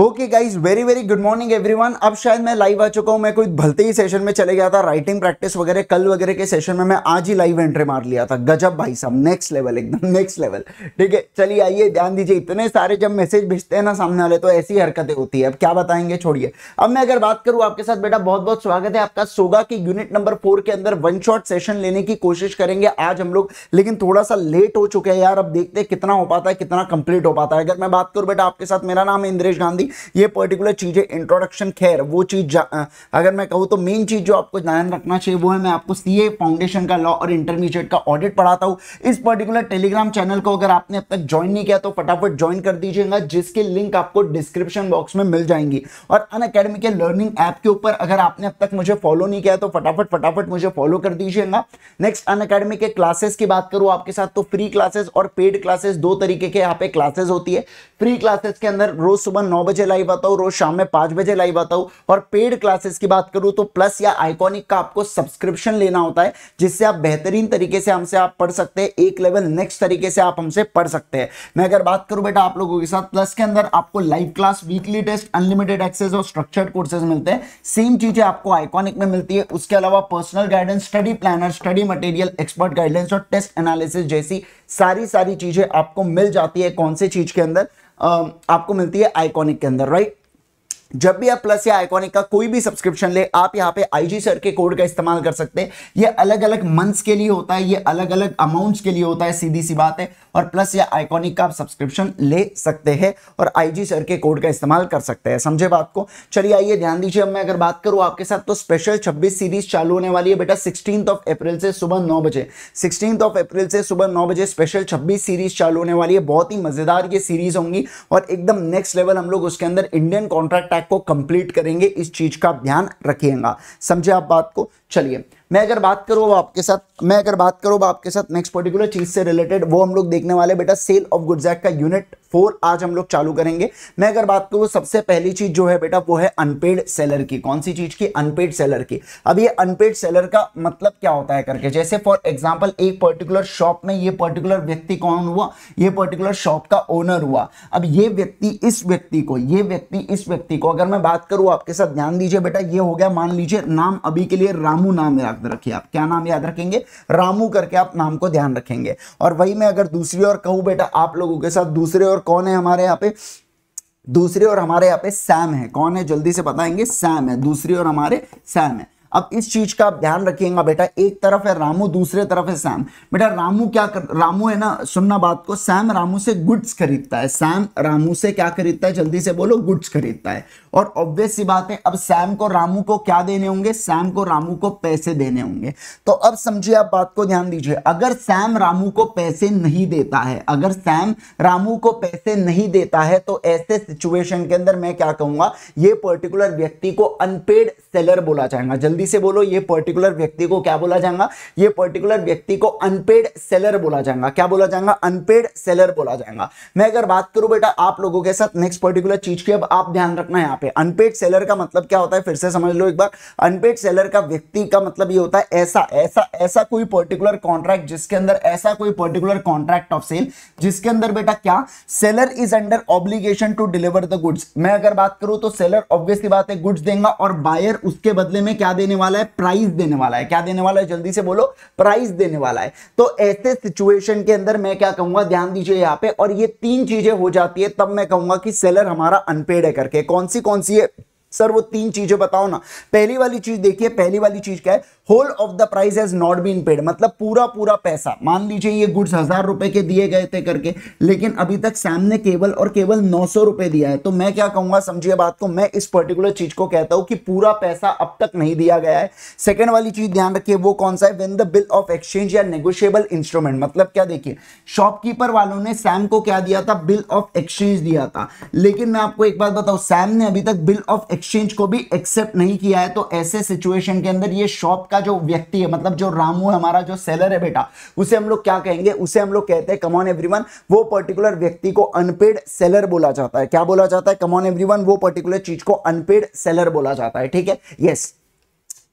Okay guys, very very good morning everyone. अब शायद मैं लाइव आ चुका हूँ। मैं कोई भलते ही सेशन में चले गया था, राइटिंग प्रैक्टिस वगैरह कल वगैरह के सेशन में मैं आज ही लाइव एंट्री मार लिया था। गजब भाई साहब, नेक्स्ट लेवल, एकदम नेक्स्ट लेवल। ठीक है, चलिए आइए, ध्यान दीजिए। इतने सारे जब मैसेज भेजते हैं ना सामने वाले तो ऐसी हरकतें होती है। अब क्या बताएंगे, छोड़िए। अब मैं अगर बात करूँ आपके साथ, बेटा बहुत बहुत स्वागत है आपका। सोगा के यूनिट नंबर 4 के अंदर वन शॉट सेशन लेने की कोशिश करेंगे आज हम लोग, लेकिन थोड़ा सा लेट हो चुके हैं यार। अब देखते हैं कितना हो पाता है, कितना कंप्लीट हो पाता है। अगर मैं बात करूँ बेटा आपके साथ, मेरा नाम है इंद्रेश गांधी। ये पर्टिकुलर चीजें इंट्रोडक्शन, खैर वो चीज अगर मैं कहूं तो मेन चीज जो आपको ध्यान रखना चाहिए वो है, मैं आपको सीए फाउंडेशन का लॉ और इंटरमीडिएट का ऑडिट पढ़ाता हूं। इस पर्टिकुलर टेलीग्राम चैनल को अगर आपने अब तक ज्वाइन नहीं किया तो फटाफट ज्वाइन कर दीजिएगा, जिसके लिंक आपको डिस्क्रिप्शन बॉक्स में मिल जाएंगी। और अनअकैडमी के लर्निंग ऐप के ऊपर अगर आपने अब तक मुझे फॉलो नहीं किया तो फटाफट मुझे फॉलो कर दीजिएगा। नेक्स्ट, अनअकैडमी के क्लासेस की बात करूं आपके साथ तो फ्री क्लासेस और पेड क्लासेस, दो तरीके के यहाँ पे क्लासेस होती है। फ्री क्लासेस के अंदर रोज सुबह 9 बजे लाइव आता हूं, रोज शाम में 5 बजे लाइव आता हूं। और पेड क्लासेस की बात करूं तो प्लस या आइकॉनिक का आपको सब्सक्रिप्शन लेना होता है, जिससे आप बेहतरीन तरीके से हमसे आप पढ़ सकते हैं, एक लेवल नेक्स्ट तरीके से आप हमसे पढ़ सकते हैं। मैं अगर बात करूं बेटा आप लोगों के साथ, प्लस के अंदर आपको live class, weekly test, unlimited access और स्ट्रक्चर्ड कोर्सेज मिलते हैं। सेम चीजें आपको आइकॉनिक में मिलती है। उसके अलावा personal guidance, study planner, study material, expert guidance और टेस्ट एनालिसिस जैसी सारी चीजें आपको मिल जाती है। कौन से चीज के अंदर आपको मिलती है? आइकॉनिक के अंदर, राइट। जब भी आप प्लस या आइकॉनिक का कोई भी सब्सक्रिप्शन ले, आप यहाँ पे आईजी सर के कोड का इस्तेमाल कर सकते हैं। ये अलग अलग मंथ्स के लिए होता है, ये अलग अलग अमाउंट्स के लिए होता है, सीधी सी बात है। और प्लस या आइकॉनिक का आप सब्सक्रिप्शन ले सकते हैं और आईजी सर के कोड का इस्तेमाल कर सकते हैं, समझे बात को। चलिए आइए, ध्यान दीजिए। अब मैं अगर बात करूँ आपके साथ तो स्पेशल 26 सीरीज चालू होने वाली है बेटा 16 अप्रैल से सुबह 9 बजे। 16 अप्रैल से सुबह 9 बजे स्पेशल 26 सीरीज चालू होने वाली है। बहुत ही मजेदार ये सीरीज होंगी और एकदम नेक्स्ट लेवल हम लोग उसके अंदर इंडियन कॉन्ट्रैक्ट को कंप्लीट करेंगे। इस चीज का ध्यान रखिएगा, समझे आप बात को। चलिए मैं अगर बात करूँ आपके साथ नेक्स्ट पर्टिकुलर चीज से रिलेटेड वो हम लोग देखने वाले बेटा सेल ऑफ गुड्स एक्ट का यूनिट 4 आज हम लोग चालू करेंगे। मैं अगर बात करूँ सबसे पहली चीज जो है बेटा वो है अनपेड सेलर की। कौन सी चीज की? अनपेड सेलर की। अब ये अनपेड सेलर का मतलब क्या होता है करके, जैसे फॉर एग्जाम्पल एक पर्टिकुलर शॉप में ये पर्टिकुलर व्यक्ति कौन हुआ? ये पर्टिकुलर शॉप का ओनर हुआ। अब ये व्यक्ति इस व्यक्ति को अगर मैं बात करूँ आपके साथ, ध्यान दीजिए बेटा, ये हो गया, मान लीजिए नाम अभी के लिए रामू नाम याद रखिए आप। क्या नाम याद रखेंगे? रामू करके आप नाम को ध्यान रखेंगे। और वही मैं अगर दूसरी ओर कहूं बेटा आप लोगों के साथ, दूसरे ओर कौन है हमारे यहाँ पे? दूसरे ओर हमारे यहाँ पे सैम है। कौन है जल्दी से बताएंगे? सैम है। दूसरी ओर हमारे सैम है। अब इस चीज का आप ध्यान रखिएगा बेटा, एक तरफ है रामू, दूसरे तरफ है सैम। बेटा रामू है ना, सुनना बात को, सैम रामू से गुड्स खरीदता है। सैम रामू से क्या खरीदता है? जल्दी से बोलो, गुड्स खरीदता है। और ऑब्वियस सी बात है, अब सैम को रामू को क्या देने होंगे? सैम को रामू को पैसे देने होंगे। तो अब समझिए आप बात को, ध्यान दीजिए, अगर सैम रामू को पैसे नहीं देता है, अगर सैम रामू को पैसे नहीं देता है तो ऐसे सिचुएशन के अंदर मैं क्या कहूंगा? ये पर्टिकुलर व्यक्ति को अनपेड सेलर बोला जाएगा। जल्दी से बोलो, ये पर्टिकुलर व्यक्ति को क्या बोला जाएगा? ये पर्टिकुलर व्यक्ति को अनपेड सेलर बोला जाएगा। क्या बोला जाएगा? अनपेड सेलर बोला जाएगा। मैं अगर बात करूं बेटा आप लोगों के साथ नेक्स्ट पर्टिकुलर चीज की, अब आप ध्यान रखना है यहाँ पे अनपेड सेलर का मतलब क्या होता है, फिर से समझ लो एक बार। अनपेड सेलर का व्यक्ति का मतलब ये होता है ऐसा कोई पर्टिकुलर कॉन्ट्रैक्ट जिसके अंदर ऑफ सेल जिसके अंदर बेटा क्या seller is under obligation to deliver the goods. मैं अगर बात करूं तो सेलर ऑब्वियसली बात है गुड्स देगा और बायर उसके बदले में क्या देने वाला है? प्राइस देने वाला है। क्या देने वाला है? जल्दी से बोलो, प्राइस देने वाला है। तो ऐसे सिचुएशन के अंदर मैं क्या कहूंगा? ध्यान दीजिए यहाँ पे, और ये 3 चीजें हो जाती है तब मैं कहूंगा कि सेलर हमारा अनपेड है करके। कौन सी है सर? वो 3 चीजें बताओ ना। पहली वाली चीज देखिए, पहली वाली चीज क्या है? Whole of the price has not been paid, मतलब पूरा पैसा। मान लीजिए ये गुड्स 1000 रुपए के दिए गए थे करके, लेकिन अभी तक सैम ने केवल और केवल 900 रुपए दिया है। तो मैं क्या कहूंगा, समझिए बात को, मैं इस पर्टिकुलर चीज को कहता हूं कि पूरा पैसा अब तक नहीं दिया गया है। सेकेंड वाली चीज ध्यान रखिए, वो कौन सा है? When the bill of exchange या नेगोशिएबल इंस्ट्रूमेंट, मतलब क्या देखिए, शॉपकीपर वालों ने सैम को क्या दिया था? बिल ऑफ एक्सचेंज दिया था। लेकिन मैं आपको एक बात बताऊं, सैम ने अभी तक बिल ऑफ एक्सचेंज को भी एक्सेप्ट नहीं किया है। तो ऐसे सिचुएशन के अंदर ये शॉप का जो व्यक्ति है, मतलब जो रामू है हमारा, जो सेलर है बेटा, उसे हम लोग क्या कहेंगे? उसे हम लोग कहते हैं, कम ऑन एवरीवन, वो पर्टिकुलर व्यक्ति को अनपेड सेलर बोला जाता है। क्या बोला जाता है? कम ऑन एवरीवन, वो पर्टिकुलर चीज को अनपेड सेलर बोला जाता है। ठीक है, यस।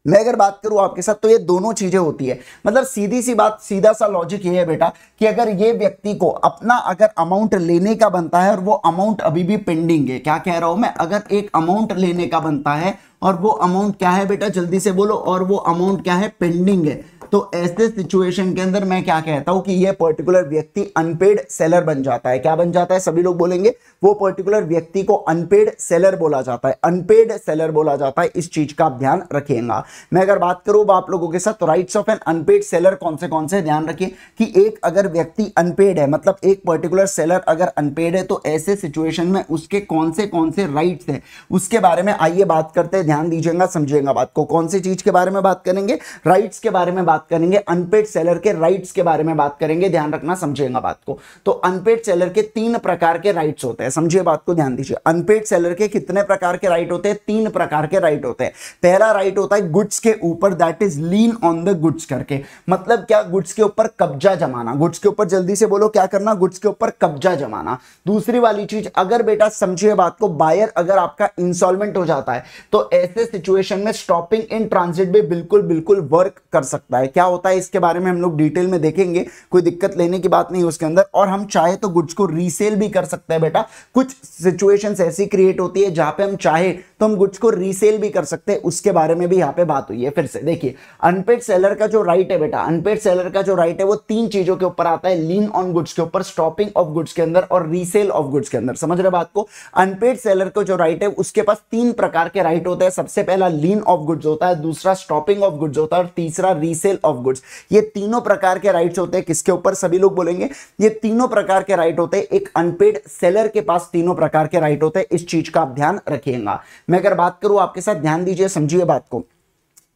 मैं अगर बात करूं आपके साथ तो ये दोनों चीजें होती है। मतलब सीधी सी बात, सीधा सा लॉजिक ये है बेटा कि अगर ये व्यक्ति को अपना अगर अमाउंट लेने का बनता है और वो अमाउंट अभी भी पेंडिंग है, क्या कह रहा हूं मैं, अगर एक अमाउंट लेने का बनता है और वो अमाउंट क्या है बेटा जल्दी से बोलो, और वो अमाउंट क्या है पेंडिंग है, तो ऐसे सिचुएशन के अंदर मैं क्या कहता हूं कि ये पर्टिकुलर व्यक्ति अनपेड सेलर बन जाता है। क्या बन जाता है, सभी लोग बोलेंगे, वो पर्टिकुलर व्यक्ति को अनपेड सेलर बोला जाता है, अनपेड सेलर बोला जाता है। इस चीज का ध्यान रखिएगा। मैं अगर बात करूं आप लोगों के साथ तो rights of an unpaid seller कौन से ध्यान रखिए कि एक अगर व्यक्ति अनपेड है, मतलब एक पर्टिकुलर सेलर अगर अनपेड है तो ऐसे सिचुएशन में उसके कौन से राइट्स है उसके बारे में आइए बात करते हैं। ध्यान दीजिएगा, समझिएगा बात को। कौन सी चीज के बारे में बात करेंगे, राइट्स के बारे में बात करेंगे, अनपेड सेलर के राइट्स के बारे में बात करेंगे। ध्यान रखना, समझेगा बात को। तो अनपेड सेलर के तीन प्रकार के राइट्स होते हैं, समझिए बात को, ध्यान दीजिए। अनपेड सेलर के कितने प्रकार के राइट होते हैं, तीन प्रकार के राइट होते हैं। पहला राइट होता है गुड्स के ऊपर, that is lien on the goods करके, मतलब क्या, गुड्स के ऊपर कब्जा जमाना, गुड्स के ऊपर जल्दी से बोलो क्या करना, गुड्स के ऊपर कब्जा जमाना। दूसरी वाली चीज, अगर बेटा समझिए बात को, बायर अगर आपका इंसॉल्वेंट हो जाता है तो ऐसे सिचुएशन में स्टॉपिंग इन ट्रांजिट भी बिल्कुल बिल्कुल वर्क कर सकता है। क्या होता है इसके बारे में हम लोग डिटेल में देखेंगे, कोई दिक्कत लेने की बात नहीं है उसके अंदर। और हम चाहे तो गुड्स को रीसेल भी कर सकते हैं बेटा, कुछ सिचुएशंस ऐसी क्रिएट होती है जहां पे हम चाहे तो हम गुड्स को रीसेल भी कर सकते हैं, उसके बारे में भी यहां पे बात हुई है। फिर से देखिए, अनपेड सेलर का जो राइट है बेटा, अनपेड सेलर का जो राइट है वो तीन चीजों के ऊपर आता है, लीन ऑन गुड्स के ऊपर, स्टॉपिंग ऑफ गुड्स के अंदर और रीसेल ऑफ गुड्स के अंदर। समझ रहे बात को, अनपेड सेलर को जो राइट है उसके पास तीन प्रकार के राइट होते हैं। सबसे पहला लीन ऑफ गुड्स होता है, दूसरा स्टॉपिंग ऑफ गुड्स होता है और तीसरा रीसेल ऑफ गुड्स। ये तीनों प्रकार के राइट्स होते हैं किसके ऊपर, सभी लोग बोलेंगे ये तीनों प्रकार के राइट होते हैं एक अनपेड सेलर के पास, तीनों प्रकार के राइट होते हैं। इस चीज का आप ध्यान रखिएगा। मैं अगर बात करूं आपके साथ, ध्यान दीजिए, समझिए बात को,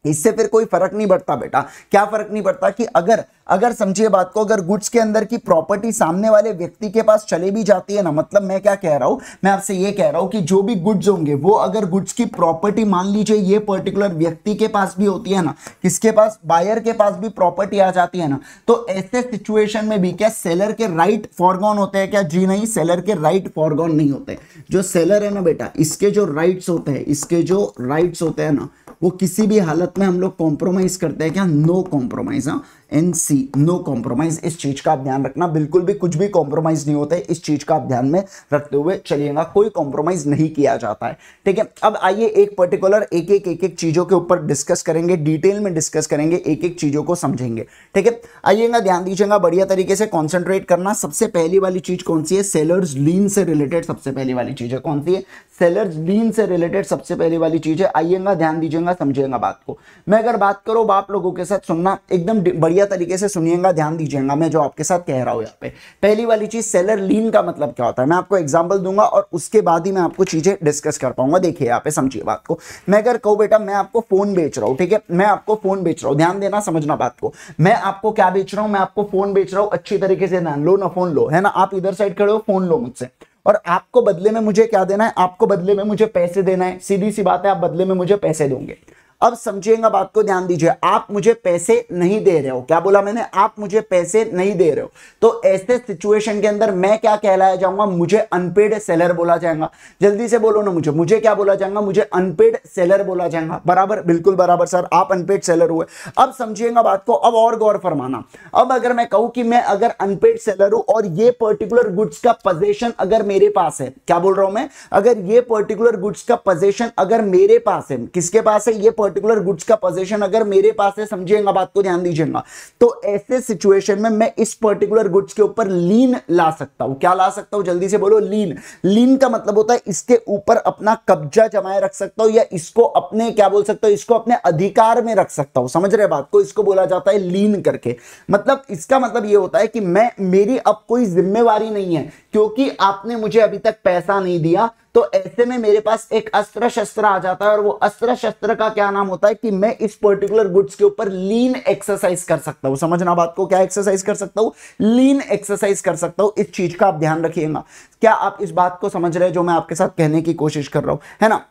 इससे फिर कोई फर्क नहीं पड़ता बेटा। क्या फर्क नहीं पड़ता कि अगर समझिए बात को, अगर गुड्स के अंदर की प्रॉपर्टी सामने वाले व्यक्ति के पास चले भी जाती है ना, मतलब मैं क्या कह रहा हूं, मैं आपसे ये कह रहा हूं कि जो भी गुड्स होंगे वो अगर गुड्स की प्रॉपर्टी मान लीजिए ये पर्टिकुलर व्यक्ति के पास भी होती है ना, किसके पास, बायर के पास भी प्रॉपर्टी आ जाती है ना, तो ऐसे सिचुएशन में भी क्या सेलर के राइट फॉरगॉन होते हैं क्या? जी नहीं, सेलर के राइट फॉरगॉन नहीं होते। जो सेलर है ना बेटा, इसके जो राइट्स होते हैं, इसके जो राइट्स होते हैं ना, वो किसी भी हालत में हम लोग कॉम्प्रोमाइज करते हैं क्या? नो कॉम्प्रोमाइज, हाँ, NC, नो कॉम्प्रोमाइज। इस चीज का आप ध्यान रखना, बिल्कुल भी कुछ भी कॉम्प्रोमाइज नहीं होता है। इस चीज का आप ध्यान में रखते हुए चलिएगा, कोई कॉम्प्रोमाइज नहीं किया जाता है, ठीक है। अब आइए एक पर्टिकुलर एक चीजों के ऊपर डिस्कस करेंगे, डिटेल में डिस्कस करेंगे, एक एक चीजों को समझेंगे, ठीक है। आइएगा, ध्यान दीजिएगा, बढ़िया तरीके से कॉन्सेंट्रेट करना। सबसे पहली वाली चीज कौन सी है, सेलर्स लीन से रिलेटेड सबसे पहली वाली चीज है, कौन सी है, सेलर्स लीन से रिलेटेड सबसे पहली वाली चीज है। आइएगा, ध्यान दीजिएगा, समझिएगा बात को। मैं अगर बात करूं आप लोगों के साथ, सुनना एकदम बढ़िया तरीके से सुनिएगा, ध्यान दीजिएगा मैं जो आपके साथ कह रहा हूं। यहां पे पहली वाली चीज सेलर लीन का मतलब क्या होता है, मैं आपको एग्जांपल दूंगा और उसके बाद ही मैं आपको चीजें डिस्कस कर पाऊंगा। देखिए यहां पे समझिए बात को, मैं अगर कहूं बेटा मैं आपको फोन बेच रहा हूं, ठीक है, मैं आपको फोन बेच रहा हूं, ध्यान देना, समझना बात को, मैं आपको क्या बेच रहा हूं, मैं आपको फोन बेच रहा हूं। अच्छी तरीके से ध्यान लो ना, फोन लो, है ना, आप इधर साइड खड़े हो, फोन लो मुझसे, और आपको बदले में मुझे क्या देना है, आपको बदले में मुझे पैसे देना है। सीधी सी बात है, आप बदले में मुझे पैसे दोगे। अब समझिएगा बात को, ध्यान दीजिए, आप मुझे पैसे नहीं दे रहे हो, क्या बोला मैंने, आप मुझे पैसे नहीं दे रहे हो, तो ऐसे सिचुएशन के अंदर मैं क्या कहलाया जाऊंगा, मुझे अनपेड सेलर बोला जाएगा। जल्दी से बोलो ना मुझे, मुझे क्या बोला जाएगा, मुझे अनपेड सेलर बोला जाएगा, बराबर, बिल्कुल बराबर सर, आप अनपेड सेलर हुए। अब समझिएगा बात को, अब और गौर फरमाना। अब अगर मैं कहूं कि मैं अगर अनपेड सेलर हूं और ये पर्टिकुलर गुड्स का पोजेशन अगर मेरे पास है, क्या बोल रहा हूं मैं, अगर ये पर्टिकुलर गुड्स का पोजेशन अगर मेरे पास है, किसके पास है, ये पर्टिकुलर गुड्स का पोजीशन अगर मेरे पास है, समझिएगा बात को, ध्यान दीजिएगा, तो ऐसे सिचुएशन में मैं इस पर्टिकुलर गुड्स के ऊपर लीन ला सकता हूं। क्या ला सकता हूं, जल्दी से बोलो, लीन। लीन का मतलब होता है इसके ऊपर अपना कब्जा जमाए रख सकता हूं, या इसको अपने क्या बोल सकता हूं, इसको अपने अधिकार में रख सकता हूं, समझ रहे बात को, इसको बोला जाता है लीन करके। मतलब इसका मतलब यह होता है कि मैं, मेरी अब कोई जिम्मेवारी नहीं है क्योंकि आपने मुझे अभी तक पैसा नहीं दिया, तो ऐसे में मेरे पास एक अस्त्र शस्त्र आ जाता है, और वो अस्त्र शस्त्र का क्या नाम होता है कि मैं इस पर्टिकुलर गुड्स के ऊपर लीन एक्सरसाइज कर सकता हूं। समझना बात को, क्या एक्सरसाइज कर सकता हूं, लीन एक्सरसाइज कर सकता हूं। इस चीज का आप ध्यान रखिएगा। क्या आप इस बात को समझ रहे हैं जो मैं आपके साथ कहने की कोशिश कर रहा हूं, है ना।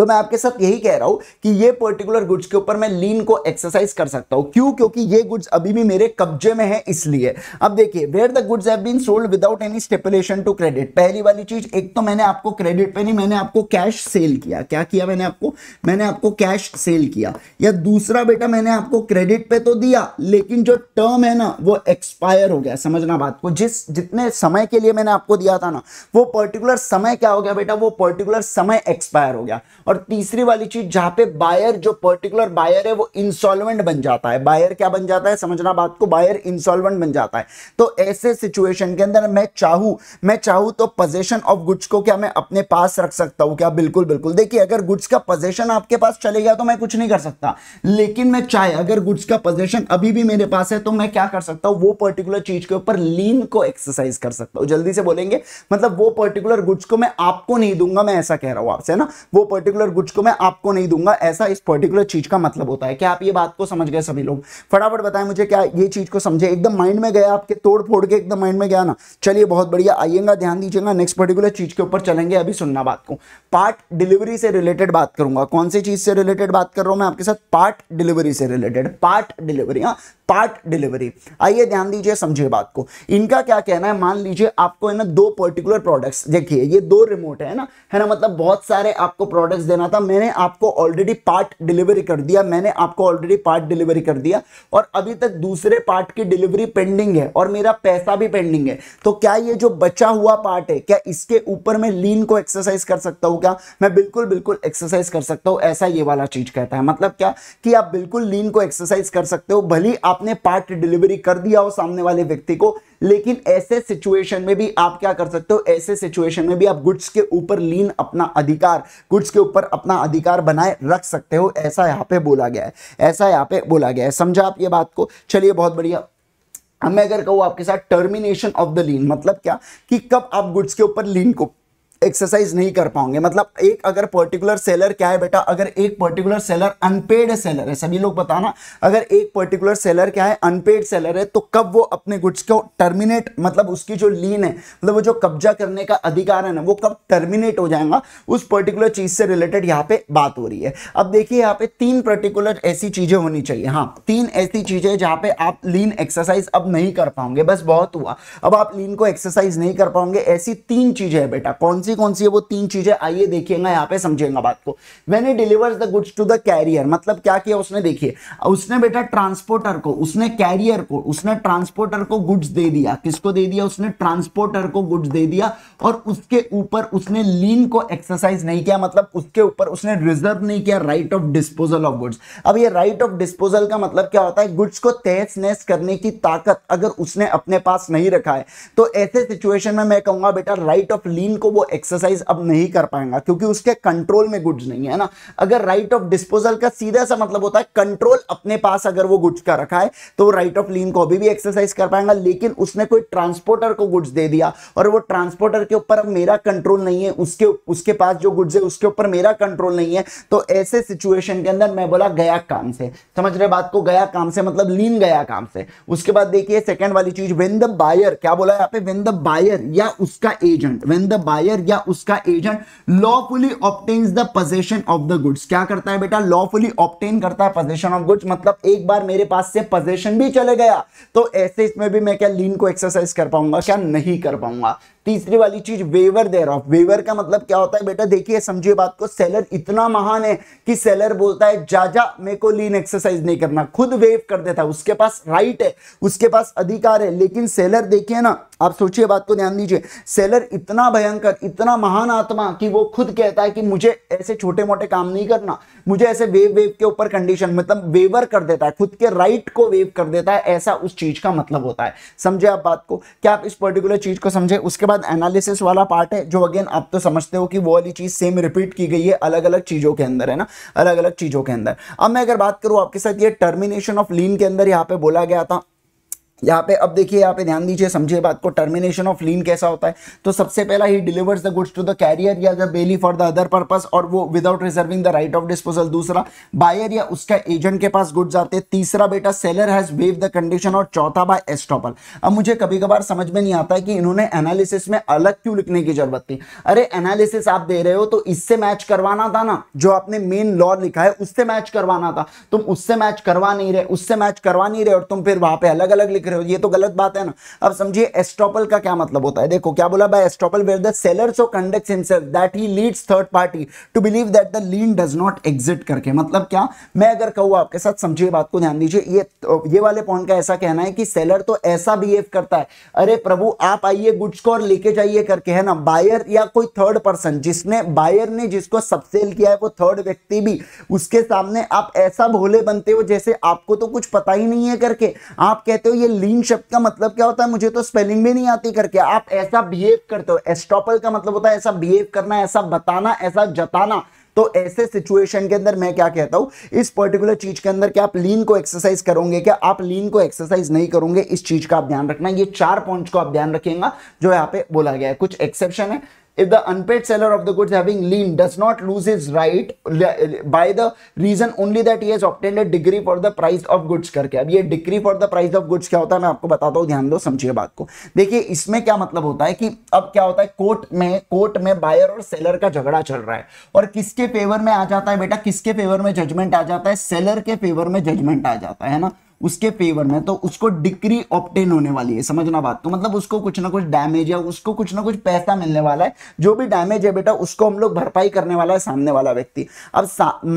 तो मैं आपके साथ यही कह रहा हूं कि ये पर्टिकुलर गुड्स के ऊपर मैं लीन को एक्सरसाइज कर सकता हूं। क्यों? क्योंकि ये गुड्स अभी भी मेरे कब्जे में है इसलिए। अब देखिए, where the goods have been sold without any stipulation to credit. पहली वाली चीज, एक तो मैंने आपको क्रेडिट पे नहीं, मैंने आपको कैश सेल किया। क्या किया मैंने आपको कैश सेल किया। या दूसरा बेटा, मैंने आपको क्रेडिट पे तो दिया लेकिन जो टर्म है ना वो एक्सपायर हो गया। समझना बात को, जितने समय के लिए मैंने आपको दिया था ना वो पर्टिकुलर समय क्या हो गया बेटा, वो पर्टिकुलर समय एक्सपायर हो गया। और तीसरी वाली चीज जहां पे बायर, जो पर्टिकुलर बायर है वो इंसॉल्वेंट बन जाता है। बायर क्या बन जाता है, समझना बात को, बायर इंसॉल्वेंट बन जाता है। तो ऐसे सिचुएशन के अंदर मैं चाहूं तो पोजेशन ऑफ गुड्स को क्या मैं अपने पास रख सकता हूं क्या? बिल्कुल बिल्कुल। देखिए, अगर गुड्स का पोजेशन आपके पास चले गया तो मैं कुछ नहीं कर सकता, लेकिन मैं चाहे अगर गुड्स का पोजेशन अभी भी मेरे पास है तो मैं क्या कर सकता हूं, वो पर्टिकुलर चीज के ऊपर लीन को एक्सरसाइज कर सकता हूं। जल्दी से बोलेंगे, मतलब वो पर्टिकुलर गुड्स को मैं आपको नहीं दूंगा, मैं ऐसा कह रहा हूं आपसे ना, वो पर्टिकुलर गुड्स को मैं आपको नहीं दूंगा, ऐसा इस पर्टिकुलर चीज का मतलब होता है। क्या आप ये बात को समझ गए सभी लोग? फटाफट बताएं मुझे, क्या ये चीज को समझे? एकदम माइंड में गया आपके, तोड़ फोड़ के एकदम माइंड में गया ना? चलिए बहुत बढ़िया, आइएगा, ध्यान दीजिएगा, नेक्स्ट पर्टिकुलर चीज के ऊपर चलेंगे। अभी सुनना बात को, पार्ट डिलीवरी से रिलेटेड बात करूंगा। कौन सी चीज से रिलेटेड बात कर रहा हूं मैं आपके साथ? पार्ट डिलीवरी से रिलेटेड। पार्ट डिलीवरी, हाँ, पार्ट डिलीवरी। आइए ध्यान दीजिए, समझिए बात को। इनका क्या कहना है, मान लीजिए आपको है ना दो पर्टिकुलर प्रोडक्ट्स, देखिए ये दो रिमोट है ना, मतलब बहुत सारे आपको प्रोडक्ट्स देना था। मैंने आपको ऑलरेडी पार्ट डिलीवरी कर दिया, और अभी तक दूसरे पार्ट की डिलीवरी पेंडिंग है और मेरा पैसा भी पेंडिंग है। तो क्या ये जो बचा हुआ पार्ट है, क्या इसके ऊपर मैं लीन को एक्सरसाइज कर सकता हूँ क्या? मैं बिल्कुल बिल्कुल एक्सरसाइज कर सकता हूँ, ऐसा ये वाला चीज कहता है। मतलब क्या कि आप बिल्कुल लीन को एक्सरसाइज कर सकते हो, भली आपने पार्ट डिलीवरी कर दिया हो सामने वाले व्यक्ति को, लेकिन ऐसे सिचुएशन में भी आप क्या कर सकते हो, ऐसे सिचुएशन में भी आप गुड्स के ऊपर लीन, अपना अधिकार गुड्स के ऊपर अपना अधिकार बनाए रख सकते हो, ऐसा यहाँ पे बोला गया है, समझा आप ये बात को? चलिए बहुत बढ़िया। अब मैं अगर कहूँ आपके साथ टर्मिनेशन ऑफ द लीन, मतलब क्या कि कब आप गुड्स के ऊपर लीन को एक्सरसाइज नहीं कर पाओगे। मतलब एक अगर पर्टिकुलर सेलर क्या है बेटा, अगर एक पर्टिकुलर सेलर अनपेड सेलर है, सभी लोग बताना, अगर एक पर्टिकुलर सेलर क्या है, अनपेड सेलर है, तो कब वो अपने गुड्स को टर्मिनेट, मतलब उसकी जो लीन है, मतलब वो जो कब्जा करने का अधिकार है ना, वो कब टर्मिनेट हो जाएगा, उस पर्टिकुलर चीज से रिलेटेड यहाँ पे बात हो रही है। अब देखिए यहाँ पे तीन पर्टिकुलर ऐसी चीजें होनी चाहिए, हाँ, तीन ऐसी चीजें जहाँ पे आप लीन एक्सरसाइज अब नहीं कर पाओगे। बस बहुत हुआ, अब आप लीन को एक्सरसाइज नहीं कर पाओगे, ऐसी तीन चीजें हैं बेटा। कौन सी है वो तीन चीजें? आइए देखिएगा यहाँ पे, समझेगा बात को। When he delivers the goods to the carrier, मतलब क्या किया उसने, देखिए उसने बेटा ट्रांसपोर्टर को, उसने कैरियर को, उसने ट्रांसपोर्टर को गुड्स दे दिया। किसको दे दिया? उसने ट्रांसपोर्टर को गुड्स दे दिया, और उसके ऊपर उसने लीन को एक्सरसाइज नहीं किया, मतलब उसके ऊपर उसने रिजर्व नहीं किया right of disposal of goods. अब ये राइट ऑफ डिस्पोजल का मतलब क्या होता है, गुड्स को तहस नहस करने की ताकत अगर उसने अपने पास नहीं रखा है तो ऐसे सिचुएशन में मैं कहूंगा बेटा राइट ऑफ लीन को वो एक्सरसाइज अब नहीं कर पाएगा, क्योंकि उसके कंट्रोल में गुड्स नहीं है ना। अगर राइट ऑफ डिस्पोजल का सीधा सा मतलब होता है कंट्रोल अपने पास अगर वो गुड्स का रखा है तो राइट ऑफ लीन को अभी भी एक्सरसाइज कर पाएगा, लेकिन उसने कोई ट्रांसपोर्टर को गुड्स दे दिया और वो ट्रांसपोर्टर के ऊपर अब मेरा कंट्रोल नहीं है, उसके पास जो गुड्स है उसके ऊपर मेरा कंट्रोल नहीं है, तो ऐसे सिचुएशन के अंदर मैं बोला गया काम से। समझ रहे बात को? गया काम से मतलब लीन गया काम से। उसके बाद देखिए सेकेंड वाली चीज, व्हेन द बायर, क्या बोला यहाँ पे, व्हेन द बायर या उसका एजेंट, व्हेन द बायर या उसका agent lawfully obtains the possession of the goods. क्या करता है बेटा, लॉफुली ऑब्टेन करता है पोजेशन ऑफ गुड्स, मतलब एक बार मेरे पास से पोजेशन भी चले गया तो ऐसे इसमें भी मैं क्या लीन को एक्सरसाइज कर पाऊंगा, क्या नहीं कर पाऊंगा। तीसरी वाली चीज वेवर देयर ऑफ। वेवर का मतलब क्या होता है बेटा, देखिए समझिए बात को, सेलर इतना महान है कि सेलर बोलता है जा मेरे को लीन एक्सरसाइज नहीं करना, खुद वेव कर देता है, उसके पास राइट है, उसके पास अधिकार है, लेकिन सेलर देखिए ना, आप सोचिए बात को, ध्यान दीजिए, सेलर इतना भयंकर, इतना महान आत्मा कि वो खुद कहता है कि मुझे ऐसे छोटे मोटे काम नहीं करना, मुझे ऐसे वेव के ऊपर कंडीशन, मतलब वेवर कर देता है, खुद के राइट को वेव कर देता है, ऐसा उस चीज का मतलब होता है। समझे आप बात को? क्या आप इस पर्टिकुलर चीज को समझे? उसके बाद एनालिसिस वाला पार्ट है, जो अगेन आप तो समझते हो कि वो वाली चीज सेम रिपीट की गई है अलग अलग चीजों के अंदर, है ना, अलग अलग चीजों के अंदर। अब मैं अगर बात करूं आपके साथ ये टर्मिनेशन ऑफ लीन के अंदर यहाँ पे बोला गया था यहाँ पे अब देखिए, यहाँ पे ध्यान दीजिए, समझिए बात को। टर्मिनेशन ऑफ लीन कैसा होता है? तो सबसे पहला ही delivers the goods to the carrier या the bailee for the other purpose, और वो without reserving the right of disposal. दूसरा, बायर या उसका एजेंट के पास गुड्स आते हैं। तीसरा बेटा, seller has wave the condition. और चौथा बाय एस्टॉपल। अब मुझे कभी कभार समझ में नहीं आता है कि इन्होंने एनालिसिस में अलग क्यों लिखने की जरूरत थी। अरे एनालिसिस आप दे रहे हो तो इससे मैच करवाना था ना, जो आपने मेन लॉ लिखा है उससे मैच करवाना था। तुम उससे मैच करवा नहीं रहे, उससे मैच करवा नहीं रहे, और तुम फिर वहां पर अलग अलग लिख रहे हो, ये तो गलत बात है ना। अब समझिए एस्टॉपल का क्या मतलब होता है। देखो क्या बोला, by estoppel where the seller so conducts himself that he leads third party to believe that the lien does not exist करके। मतलब क्या, मैं अगर कहूं आपके साथ, समझिए बात को, ध्यान दीजिए, ये वाले पॉइंट का ऐसा कहना है कि सेलर तो ऐसा बिहेव करता है, अरे प्रभु आप आइए गुड्स को और लेके जाइए करके, है ना। बायर या कोई थर्ड पर्सन, जिसने बायर ने जिसको सबसेल किया है वो थर्ड व्यक्ति भी, उसके सामने आप ऐसा भोले बनते हो जैसे आपको तो कुछ पता ही नहीं है करके। आप कहते हो ये लीन शब्द का मतलब क्या होता है, मुझे तो स्पेलिंग भी नहीं आती करके, आप ऐसा बिहेव करते हो। एस्टॉपल का मतलब होता है ऐसा बिहेव करना, ऐसा बताना, ऐसा जताना। तो ऐसे सिचुएशन के अंदर मैं क्या कहता हूं, इस पर्टिकुलर चीज के अंदर क्या आप लीन को एक्सरसाइज करोगे, क्या आप लीन को एक्सरसाइज नहीं करोगे, इस चीज का आप ध्यान रखना। ये चार पॉइंट्स को आप ध्यान रखेगा जो यहाँ पे बोला गया है। कुछ एक्सेप्शन है, if the unpaid seller of the goods having lien does not lose his right by the reason only that he has obtained a decree for the price of goods करके। अब ये decree for the price of goods क्या होता है मैं आपको बताता हूँ, ध्यान दो समझिए बात को। देखिए इसमें क्या मतलब होता है कि अब क्या होता है, कोर्ट में बायर और सेलर का झगड़ा चल रहा है, और किसके फेवर में आ जाता है बेटा, किसके फेवर में जजमेंट आ जाता है, सेलर के फेवर में जजमेंट आ जाता है ना, उसके फेवर में। तो उसको डिक्री ऑब्टेन होने वाली है, समझना बात को, मतलब उसको कुछ ना कुछ डैमेज या उसको कुछ ना कुछ पैसा मिलने वाला है, जो भी डैमेज है बेटा उसको हम लोग भरपाई करने वाला है सामने वाला व्यक्ति। अब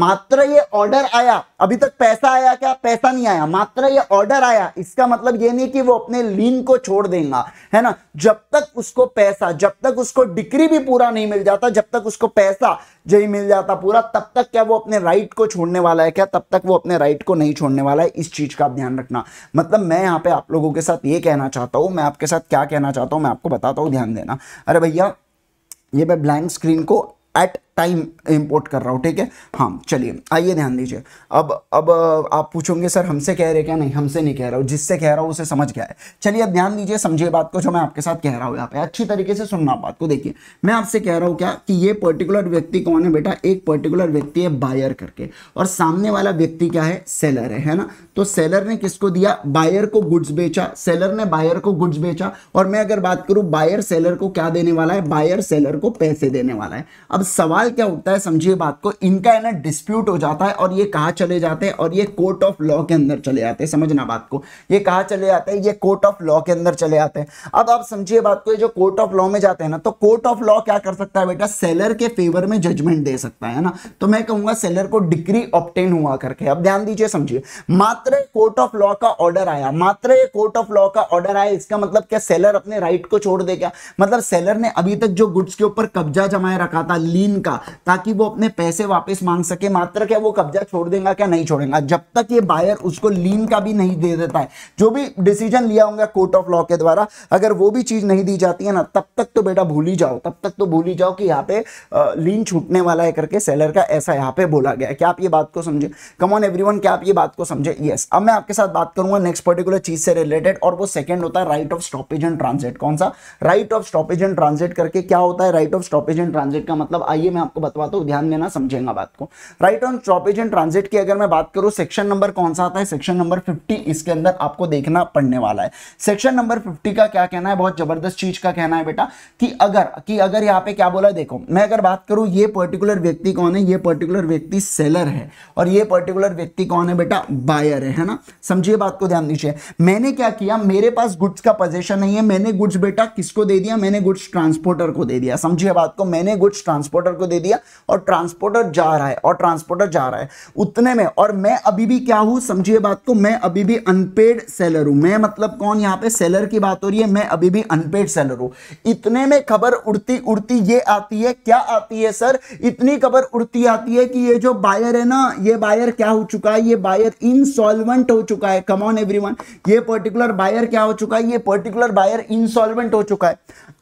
मात्र ये ऑर्डर आया, अभी तक पैसा आया क्या, पैसा नहीं आया, मात्र ये ऑर्डर आया, इसका मतलब ये नहीं कि वो अपने लीन को छोड़ देगा, है ना। जब तक उसको पैसा, जब तक उसको डिक्री भी पूरा नहीं मिल जाता, जब तक उसको पैसा जय मिल जाता पूरा, तब तक क्या वो अपने राइट को छोड़ने वाला है क्या, तब तक वो अपने राइट को नहीं छोड़ने वाला है। इस चीज का ध्यान रखना। मतलब मैं यहाँ पे आप लोगों के साथ ये कहना चाहता हूँ, मैं आपके साथ क्या कहना चाहता हूँ मैं आपको बताता हूँ, ध्यान देना। अरे भैया ये मैं ब्लैंक स्क्रीन को एट टाइम इंपोर्ट कर रहा हूँ, ठीक है। हाँ चलिए आइए ध्यान दीजिए। अब आप पूछोंगे सर हमसे कह रहे क्या, नहीं हमसे नहीं कह रहा हूँ, जिससे कह रहा हूँ उसे समझ गया है। चलिए अब ध्यान दीजिए, समझिए बात को जो मैं आपके साथ कह रहा हूँ। यहाँ पे अच्छी तरीके से सुनना बात को। देखिए मैं आपसे कह रहा हूँ क्या कि ये पर्टिकुलर व्यक्ति कौन है बेटा, एक पर्टिकुलर व्यक्ति है बायर करके, और सामने वाला व्यक्ति क्या है, सेलर है ना। तो सेलर ने किसको दिया, बायर को गुड्स बेचा, सेलर ने बायर को गुड्स बेचा। और मैं अगर बात करूँ बायर सेलर को क्या देने वाला है, बायर सेलर को पैसे देने वाला है। अब सवाल क्या होता है समझिए बात को, इनका है ना डिस्प्यूट हो जाता है, और ये कहां चले जाते हैं, और ये कोर्ट ऑफ लॉ के अंदर चले जाते हैं, समझना बात को। ये कहां चले जाते हैं, ये कोर्ट ऑफ लॉ के अंदर चले जाते हैं। अब आप समझिए बात को, ये जो कोर्ट ऑफ लॉ में जाते हैं ना, तो कोर्ट ऑफ लॉ क्या कर सकता है बेटा, सेलर के फेवर में जजमेंट दे सकता है ना। तो मैं कहूंगा सेलर को डिक्री ऑब्टेन हुआ करके। अब ध्यान दीजिए समझिए, मात्र कोर्ट ऑफ लॉ का ऑर्डर आया, मात्र कोर्ट ऑफ लॉ का ऑर्डर आया, इसका मतलब क्या सेलर अपने राइट को छोड़ देगा, मतलब सेलर ने अभी तक जो गुड्स के ऊपर कब्जा जमाए रखा था लीन का, ताकि वो अपने पैसे वापस मांग सके, मात्र क्या वो कब्जा छोड़ देगा क्या, नहीं छोड़ेगा। जब तक ये बायर उसको लीन का भी नहीं दे देता है, जो भी डिसीजन लिया होगा कोर्ट ऑफ लॉ के द्वारा, अगर वो भी चीज नहीं दी जाती है ना, तब तक तो बेटा भूल ही जाओ, तब तक तो भूल ही जाओ कि यहाँ पे लीन छूटने वाला है करके सेलर का, ऐसा यहाँ पे बोला गया है। क्या आप ये बात को समझे, कम ऑन एवरीवन, क्या आप ये बात को समझे। यस, अब मैं आपके साथ बात करूंगा नेक्स्ट पर्टिकुलर चीज से रिलेटेड, और वो सेकंड होता है right of stoppage and transit. कौन सा, right of stoppage and transit करके। क्या होता है right of stoppage and transit का मतलब, आइए मैं आपको बताता हूं, ध्यान देना समझेगा बात को। Right on stoppage and transit की अगर मैं बात करूं, सेक्शन नंबर कौन सा आता है, सेक्शन नंबर 50, इसके अंदर आपको देखना पड़ने वाला है। सेक्शन नंबर 50 का क्या कहना है, बहुत जबरदस्त चीज का कहना है बेटा कि अगर यहां पे क्या बोला है, देखो मैं अगर बात करूं, ये पर्टिकुलर व्यक्ति कौन है, ये पर्टिकुलर व्यक्ति सेलर है, और ये पर्टिकुलर व्यक्ति कौन है बेटा, बायर है ना। समझिए बात को, ध्यान दीजिए, मैंने क्या किया, मेरे पास गुड्स का पोजीशन नहीं है, मैंने गुड्स बेटा किसको दे दिया, मैंने गुड्स ट्रांसपोर्टर को दे दिया। समझिए बात को, मैंने गुड्स ट्रांसपोर्टर को दे दिया, और ट्रांसपोर्टर जा रहा है, और ट्रांसपोर्टर जा रहा है उतने में, और मैं अभी भी क्या हूं, समझिए बात को, मैं अभी भी अनपेड सेलर हूं। मैं मतलब कौन, यहां पे सेलर की बात हो रही है, मैं अभी भी अनपेड सेलर हूं। इतने में खबर उड़ती उड़ती ये आती है, क्या आती है सर, इतनी खबर उड़ती आती है कि ये जो बायर है ना, ये बायर क्या हो चुका है, ये बायर इनसॉल्वेंट हो चुका है। कम ऑन एवरीवन, ये पर्टिकुलर बायर क्या हो चुका है, ये पर्टिकुलर बायर इनसॉल्वेंट हो चुका है।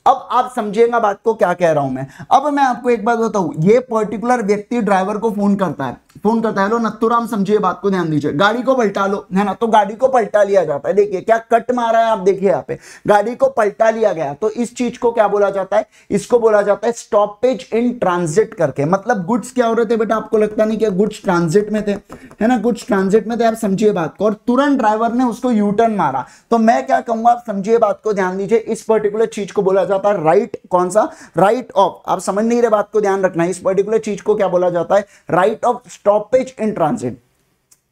अब आप समझेगा बात को क्या कह रहा हूं मैं। अब मैं आपको एक बात बताऊं, ये पर्टिकुलर व्यक्ति ड्राइवर को फोन करता है, फोन करता है, हेलो नत्थूराम, समझिए बात को, ध्यान दीजिए, गाड़ी को पलटा लो, है ना। तो गाड़ी को पलटा लिया जाता है, देखिए क्या कट मारा है, आप देखिए यहाँ पे गाड़ी को पलटा लिया गया। तो इस चीज को क्या बोला जाता है, इसको बोला जाता है स्टॉपेज इन ट्रांजिट करके। मतलब गुड्स क्या हो रहे थे बेटा, आपको लगता नहीं क्या गुड्स ट्रांजिट में थे, है ना, गुड्स ट्रांजिट में थे, आप समझिए बात को, और तुरंत ड्राइवर ने उसको यू टर्न मारा। तो मैं क्या कहूंगा, आप समझिए बात को, ध्यान दीजिए, इस पर्टिकुलर चीज को बोला जाता है राइट, कौन सा, राइट ऑफ। आप समझ नहीं रहे बात को, ध्यान रखना, इस पर्टिकुलर चीज को क्या बोला जाता है, right of stoppage in transit.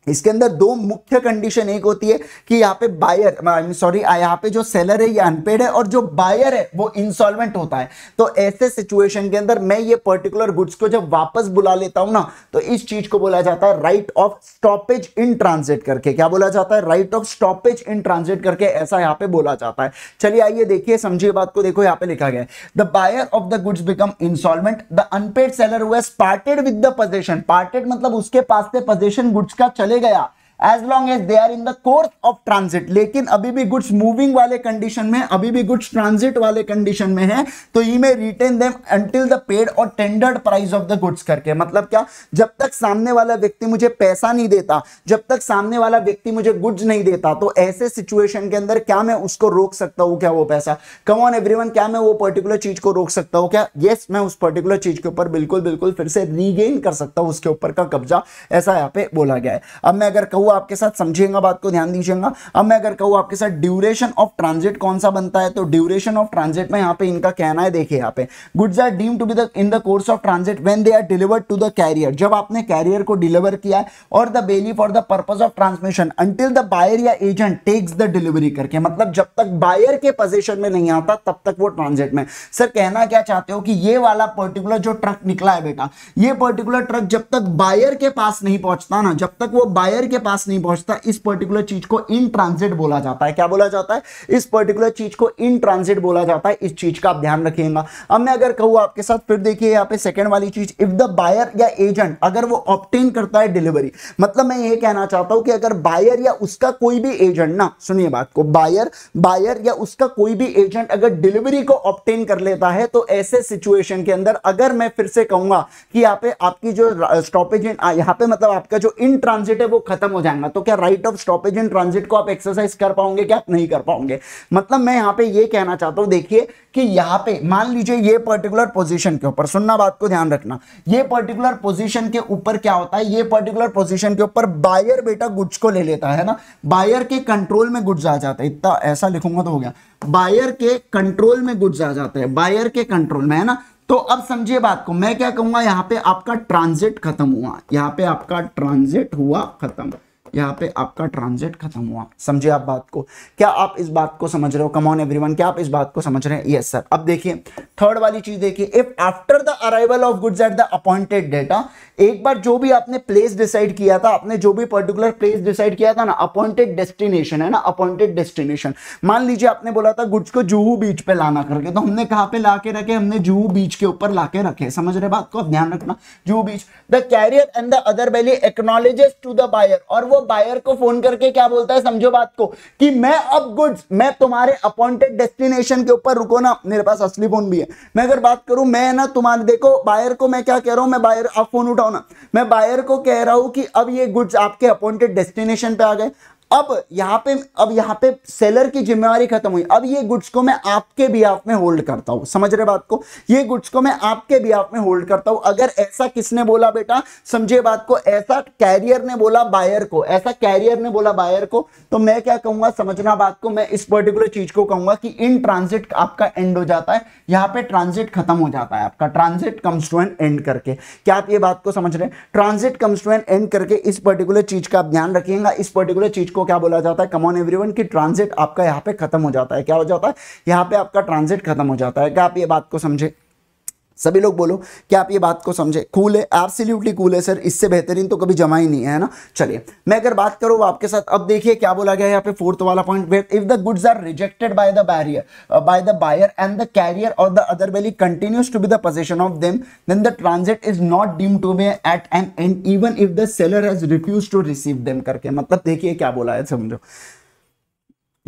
इसके अंदर दो मुख्य कंडीशन, एक होती है कि यहाँ पे बायर, सॉरी यहाँ पे जो सेलर है ये अनपेड है और जो बायर है वो इंसॉल्वेंट होता है। तो ऐसे सिचुएशन के अंदर मैं ये पर्टिकुलर गुड्स को जब वापस बुला लेता हूं ना, तो इस चीज को बोला जाता है right of stoppage in transit करके। क्या बोला जाता है, right of stoppage in transit करके, ऐसा यहाँ पे बोला जाता है। चलिए आइए देखिए, समझिए बात को, देखो यहाँ पे लिखा गया, the buyer of the goods become insolvent, the unpaid seller who has parted with the possession, parted मतलब उसके पास से पोजेशन गुड्स का चले गया, as long as they are in the course of transit, लेकिन अभी भी गुड्स मूविंग वाले कंडीशन में, अभी भी गुड्स ट्रांजिट वाले कंडीशन में है, तो ये may retain them until the paid और tendered price of the goods करके। मतलब क्या, जब तक सामने वाला व्यक्ति मुझे पैसा नहीं देता, जब तक सामने वाला व्यक्ति मुझे गुड्स नहीं देता, तो ऐसे सिचुएशन के अंदर क्या मैं उसको रोक सकता हूँ क्या, वो पैसा, कम ऑन एवरीवन, क्या मैं वो पर्टिकुलर चीज को रोक सकता हूँ क्या, यस, मैं उस पर्टिकुलर चीज के ऊपर बिल्कुल बिल्कुल फिर से रीगेन कर सकता हूँ उसके ऊपर का कब्जा, ऐसा यहाँ पे बोला गया है। अब मैं अगर कहूँ आपके साथ, समझिएगा बात को, ध्यान दीजिएगा, अब मैं अगर कहूँ आपके साथ ड्यूरेशन ऑफ ट्रांजिट कौन सा बनता है, तो ड्यूरेशन ऑफ ट्रांजिट में यहाँ पे इनका कहना है, देखिए यहाँ पे, goods are deemed to be in the course of transit when they are delivered to the carrier, जब आपने कैरियर को डिलीवर किया, और the bailee for the purpose of transmission until the buyer या एजेंट टेक्स द डिलीवरी करके। मतलब जब तक बायर के पोजीशन में नहीं आता तब तक वो ट्रांजिट में। सर कहना क्या चाहते हो कि ये वाला पर्टिकुलर जो ट्रक निकला है बेटा, ये पर्टिकुलर ट्रक जब तक बायर के पास नहीं पहुंचता ना, जब तक वो बायर के पास नहीं पहुंचता, इस पर्टिकुलर चीज को इन ट्रांजिट बोला जाता है। क्या बोला जाता है, इस पर्टिकुलर चीज को इन ट्रांजिट बोला जाता है, इस चीज का आप ध्यान रखिएगा। अब मैं अगर कहूं आपके साथ, फिर देखिए यहाँ पे सेकंड वाली चीज, इफ द बायर या एजेंट, अगर वो ऑब्टेन करता है डिलीवरी, मतलब मैं ये कहना चाहता हूं कि अगर बायर या उसका कोई भी एजेंट ना, सुनिए बात को, बायर या उसका कोई भी एजेंट अगर डिलीवरी को ऑब्टेन कर लेता है, तो ऐसे सिचुएशन के अंदर अगर मैं फिर से कहूंगा कि यहाँ पे आपकी जो स्टॉपेज, यहाँ पे मतलब आपका जो इन ट्रांजिट है वो खत्म हो जाएगा, तो क्या right of stoppage in transit को आप एक्सरसाइज कर पाओगे क्या, नहीं कर पाओगे। मतलब मैं यहाँ पे ये कहना चाहता हूँ, देखिए कि यहाँ पे मान लीजिए ये पर्टिकुलर पोजीशन के ऊपर, सुनना बात को ध्यान रखना, ये पर्टिकुलर पोजीशन के ऊपर क्या होता है, ये पर्टिकुलर पोजीशन के ऊपर बायर बेटा गुड्स को ले लेता है ना, बायर के कंट्रोल में गुड्स आ जाता है, इतना ऐसा लिखूंगा तो हो गया, बायर के कंट्रोल में गुड्स आ जाते हैं, बायर के कंट्रोल में, है ना। तो अब समझिए बात को, मैं क्या कहूंगा, यहाँ पे आपका ट्रांजिट खत्म हुआ, यहाँ पे आपका ट्रांजिट हुआ खत्म, यहाँ पे आपका ट्रांजिट खत्म हुआ, समझे आप बात को, क्या आप इस बात को समझ रहे हो, कम ऑन एवरीवन, क्या आप इस बात को समझ रहे हैं, यस सर। अब देखिए थर्ड वाली चीज, देखिए if after the arrival of goods at the appointed data, एक बार जो भी आपने प्लेस डिसाइड किया था, आपने जो भी पर्टिकुलर प्लेस डिसाइड किया था ना, अपॉइंटेड डेस्टिनेशन, है ना, अपॉइंटेड डेस्टिनेशन, मान लीजिए आपने बोला था गुड्स को जुहू बीच पे लाना करके, तो हमने कहाँ पे ला के रखे, हमने जुहू बीच के ऊपर ला के रखे, समझ रहे बात को, ध्यान रखना, Juhu beach. The carrier and the other bailee acknowledges to the buyer, और वो बायर को फोन करके क्या बोलता है, समझो बात को, कि मैं अब गुड्स, मैं तुम्हारे अपॉइंटेड डेस्टिनेशन के ऊपर, रुको ना मेरे पास असली फोन भी है, मैं अगर बात करूं, मैं ना तुम्हारे, देखो बायर को मैं क्या कह रहा हूं, मैं बायर, आप फोन उठाओ ना, मैं बायर को कह रहा हूं कि अब ये गुड्स आपके अपॉइंटेड डेस्टिनेशन पे आ गए, अब यहाँ पे सेलर की जिम्मेवारी खत्म हुई, अब ये गुड्स को मैं आपके बिहाफ में होल्ड करता हूँ, समझ रहे बात को, ये गुड्स को मैं आपके बिहाफ में होल्ड करता हूँ। अगर ऐसा किसने बोला बेटा, समझे बात को, ऐसा कैरियर ने बोला बायर को, ऐसा कैरियर ने बोला बायर को, तो मैं क्या कहूँगा, समझना बात को, मैं इस पर्टिकुलर चीज को कहूँगा कि इन ट्रांजिट आपका एंड हो जाता है, यहाँ पे ट्रांजिट खत्म हो जाता है, आपका transit comes to an end करके। क्या आप ये बात को समझ रहे हैं, transit comes to an end करके, इस पर्टिकुलर चीज का आप ध्यान रखिएगा, इस पर्टिकुलर चीज को क्या बोला जाता है, कम ऑन एवरीवन, कि ट्रांजिट आपका यहाँ पे खत्म हो जाता है। क्या हो जाता है, यहाँ पे आपका ट्रांजिट खत्म हो जाता है। क्या आप ये बात को समझे, सभी लोग बोलो क्या आप ये बात को समझे, कूल है, एब्सोल्युटली कूल है सर, इससे बेहतरीन तो कभी जमा ही नहीं है, ना। चलिए मैं अगर बात करूँ आपके साथ, अब देखिए क्या बोला गया यहाँ पे, फोर्थ वाला point, if the goods are rejected by the barrier by the buyer and the carrier और the other bailee continues to be the position of them, then the transit is not deemed to be at an end even if the seller has refuse to receive them करके। मतलब देखिए क्या बोला है, समझो,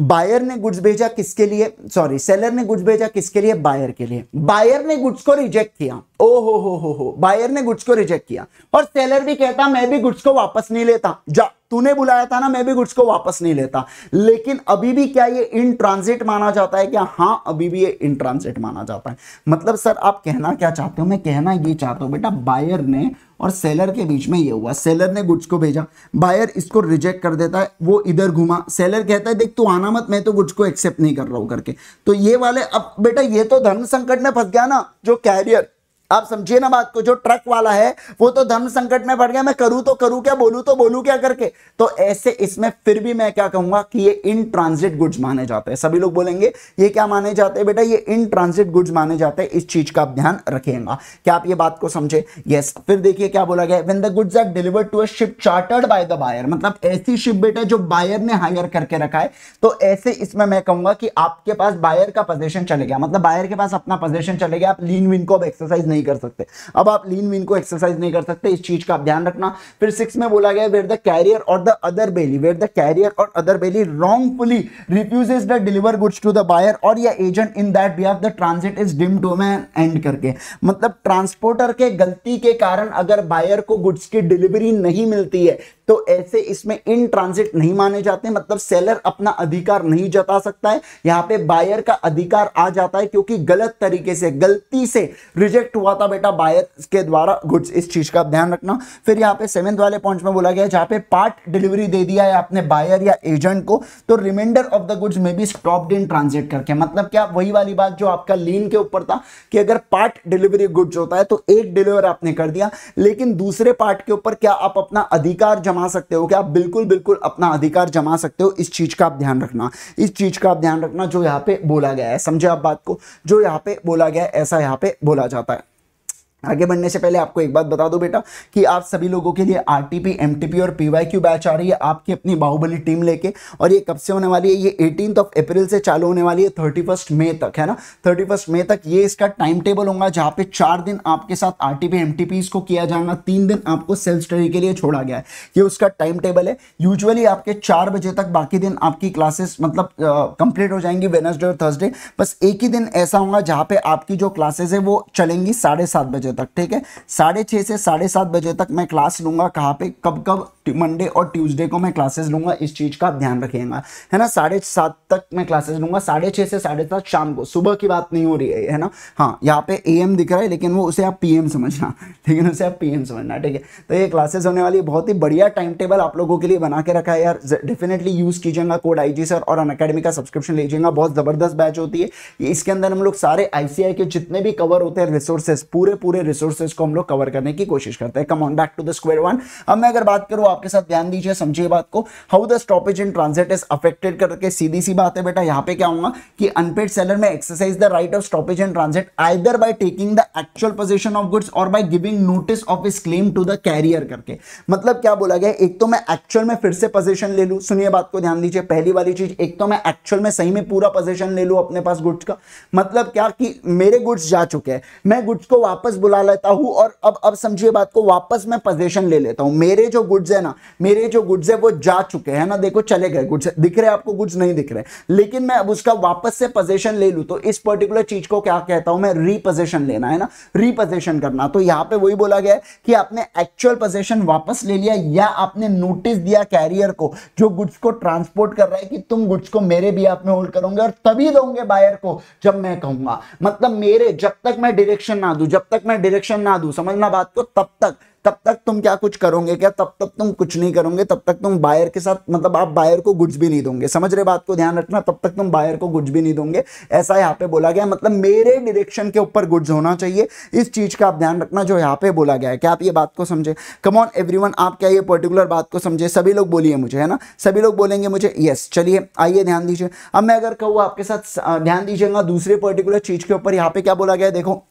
buyer ने goods भेजा किसके लिए, सॉरी सेलर ने गुड्स भेजा किसके लिए, बायर के लिए। बायर ने गुड्स को रिजेक्ट किया, ओ हो, बायर ने गुड्स को रिजेक्ट किया और सेलर भी कहता मैं भी गुड्स को वापस नहीं लेता, जा तूने बुलाया था ना, मैं भी गुड्स को वापस नहीं लेता। लेकिन अभी भी क्या ये इन ट्रांजिट माना जाता है क्या? हाँ, अभी भी ये इन ट्रांजिट माना जाता है। मतलब सर आप कहना क्या चाहते हो? मैं कहना ये चाहता हूँ बेटा, बायर ने और सेलर के बीच में ये हुआ, सेलर ने गुड्स को भेजा, बायर इसको रिजेक्ट कर देता है, वो इधर घुमा, सेलर कहता है देख तू आना मत, मैं तो गुड्स को एक्सेप्ट नहीं कर रहा हूँ करके। तो ये वाले, अब बेटा ये तो धर्म संकट में फंस गया ना जो कैरियर, आप समझिए ना बात को, जो ट्रक वाला है वो तो धर्म संकट में पड़ गया, मैं करूं तो करूं क्या, बोलूं तो बोलूं क्या करके। तो ऐसे इसमें फिर भी मैं क्या कहूंगा कि ये इन ट्रांजिट गुड्स माने जाते हैं। सभी लोग बोलेंगे ये क्या माने जाते हैं बेटा? ये इन ट्रांजिट गुड्स माने जाते हैं। इस चीज का ध्यान रखिएगा। क्या आप ये बात को समझे? यस। फिर देखिए क्या बोला गया, when the goods are delivered to a ship chartered by the buyer, मतलब ऐसी शिप बेटा जो बायर ने हायर करके रखा है। तो ऐसे इसमें मैं कहूंगा कि आपके पास बायर का पोजीशन चले गया, मतलब बायर के पास अपना पोजीशन चले गया, आप लीन विन को एक्सरसाइज नहीं कर सकते, अब आप लीन विन को एक्सरसाइज नहीं कर सकते, इस चीज का ध्यान रखना। फिर 6 में बोला गया वेयर द कैरियर और the other bailee, where the carrier और other bailee wrongfully refuses the deliver goods to the buyer और या agent in that behalf the transit is deemed to an end करके, मतलब ट्रांसपोर्टर के गलती के कारण अगर बायर को गुड्स की डिलीवरी नहीं मिलती है तो ऐसे इसमें इन ट्रांजिट नहीं माने जाते। मतलब सेलर अपना अधिकार नहीं जता सकता है, यहां पे बायर का अधिकार आ जाता है क्योंकि गलत तरीके से, गलती से रिजेक्ट हुआ था बेटा बायर के द्वारा गुड्स। इस चीज का ध्यान रखना। फिर यहां पे 7 वाले पॉइंट में बोला गया जहां पे पार्ट डिलीवरी दे दिया है आपने बायर या एजेंट को, तो रिमाइंडर ऑफ द गुड्स में बी स्टॉप्ड इन ट्रांजिट करके, मतलब क्या वही वाली बात जो आपका लीन के ऊपर था कि अगर पार्ट डिलीवरी गुड्स होता है तो एक डिलीवर आपने कर दिया लेकिन दूसरे पार्ट के ऊपर क्या आप अपना अधिकार जमा सकते हो? क्या आप बिल्कुल अपना अधिकार जमा सकते हो? इस चीज का आप ध्यान रखना, इस चीज का आप ध्यान रखना जो यहाँ पे बोला गया है। समझे आप बात को? जो यहाँ पे बोला गया है ऐसा यहाँ पे बोला जाता है। आगे बढ़ने से पहले आपको एक बात बता दूं बेटा कि आप सभी लोगों के लिए आरटीपी, एमटीपी और पीवाईक्यू बैच आ रही है आपकी अपनी बाहुबली टीम लेके, और ये कब से होने वाली है? ये 18 अप्रैल से चालू होने वाली है 31 मई तक, है ना, 31 मई तक ये इसका टाइम टेबल होगा जहाँ पे 4 दिन आपके साथ आरटीपी एमटीपी को किया जाएगा, 3 दिन आपको सेल्फ स्टडी के लिए छोड़ा गया है, ये उसका टाइम टेबल है। यूजुअली आपके 4 बजे तक बाकी दिन आपकी क्लासेस मतलब कंप्लीट हो जाएंगी, वेडनेसडे और थर्सडे, बस एक ही दिन ऐसा होगा जहाँ पे आपकी जो क्लासेज है वो चलेंगी 7:30 बजे तक, ठीक है, 6:30 से 7:30 बजे तक मैं क्लास लूंगा। कहाँ पे, कब कब? मंडे और ट्यूसडे को मैं क्लासेस लूंगा, इस चीज का ध्यान रखिएगा, है ना। 7:30 तक मैं क्लासेस लूंगा, 6:30 से 7:30 शाम को, सुबह की बात नहीं हो रही है ना। हाँ, यहाँ पे AM दिख रहा है लेकिन वो उसे आप PM समझना, लेकिन उसे आप PM समझना, ठीक है। तो ये क्लासेस होने वाली, बहुत ही बढ़िया टाइम टेबल आप लोगों के लिए बना के रखा है यार, डेफिनेटली यूज कीजिएगा कोड IG सर और अनअकैडमी का सब्सक्रिप्शन लीजिएगा। बहुत जबरदस्त बैच होती है, इसके अंदर हम लोग सारे ICI के जितने भी कवर होते हैं रिसोर्सेस, पूरे रिसोर्सेज को हम लोग कवर करने की कोशिश करते हैं। Come on back to the square one. अब मैं अगर बात करूं, आपके साथ ध्यान दीजिए, समझिए बात को, how the stoppage in transit is affected करके, सीधी सी बात है बेटा, यहाँ पे क्या होगा कि अनपेड सेलर में exercise the right of stoppage in transit either by taking the actual position of goods और by giving notice of his claim to the carrier करके। मतलब क्या बोला गया, एक तो मैं एक्चुअल में फिर से पोजीशन ले लूं, सुनिए बात को ध्यान दीजिए, पहली वाली चीज, एक तो मैं एक्चुअल में सही में पूरा पोजीशन ले लूं अपने पास गुड्स का, मतलब क्या कि मेरे गुड्स जा चुके हैं, मैं गुड्स को वापस बुला लेता हूं और अब समझिए बात को, वापस मैं पोजीशन ले लेता हूं, मेरे जो गुड्स है ना, मेरे जो गुड्स है वो जा चुके हैं ना, देखो चले गए गुड्स, दिख रहे आपको गुड्स नहीं दिख रहे, लेकिन मैं अब उसका वापस से पोजीशन ले लूं, तो इस पर्टिकुलर चीज को क्या कहता हूं मैं, रीपोजीशन लेना, है ना, रीपोजीशन करना। तो यहां पे वही बोला गया है कि आपने एक्चुअल पोजीशन वापस ले लिया या आपने नोटिस दिया कैरियर को जो गुड्स को ट्रांसपोर्ट कर रहा है कि तुम गुड्स को मेरे बिहाफ में होल्ड करोगे और तभी दोगे बायर को जब मैं कहूंगा, मतलब मेरे, जब तक मैं डायरेक्शन ना दूं, जब तक मैं डायरेक्शन ना दूं, समझना बात को, तब तक तुम क्या कुछ करोगे क्या? तब तक तुम कुछ नहीं करोगे, तब तक तुम बायर के साथ, मतलब आप बायर को गुड्स भी नहीं दोगे, समझ रहे बात को, ध्यान रखना, तब तक तुम बायर को गुड्स भी नहीं दोगे, ऐसा यहाँ पे बोला गया। मतलब मेरे डायरेक्शन के ऊपर गुड्स होना चाहिए, इस चीज का आप ध्यान रखना जो यहाँ पे बोला गया है। क्या आप ये बात को समझे? कम ऑन एवरीवन, आप क्या ये पर्टिकुलर बात को समझे? सभी लोग बोलिए मुझे, है ना, सभी लोग बोलेंगे मुझे यस। चलिए आइए ध्यान दीजिए, अब मैं अगर कहूँ आपके साथ ध्यान दीजिएगा दूसरे पर्टिकुलर चीज के ऊपर, यहाँ पे क्या बोला गया है, देखो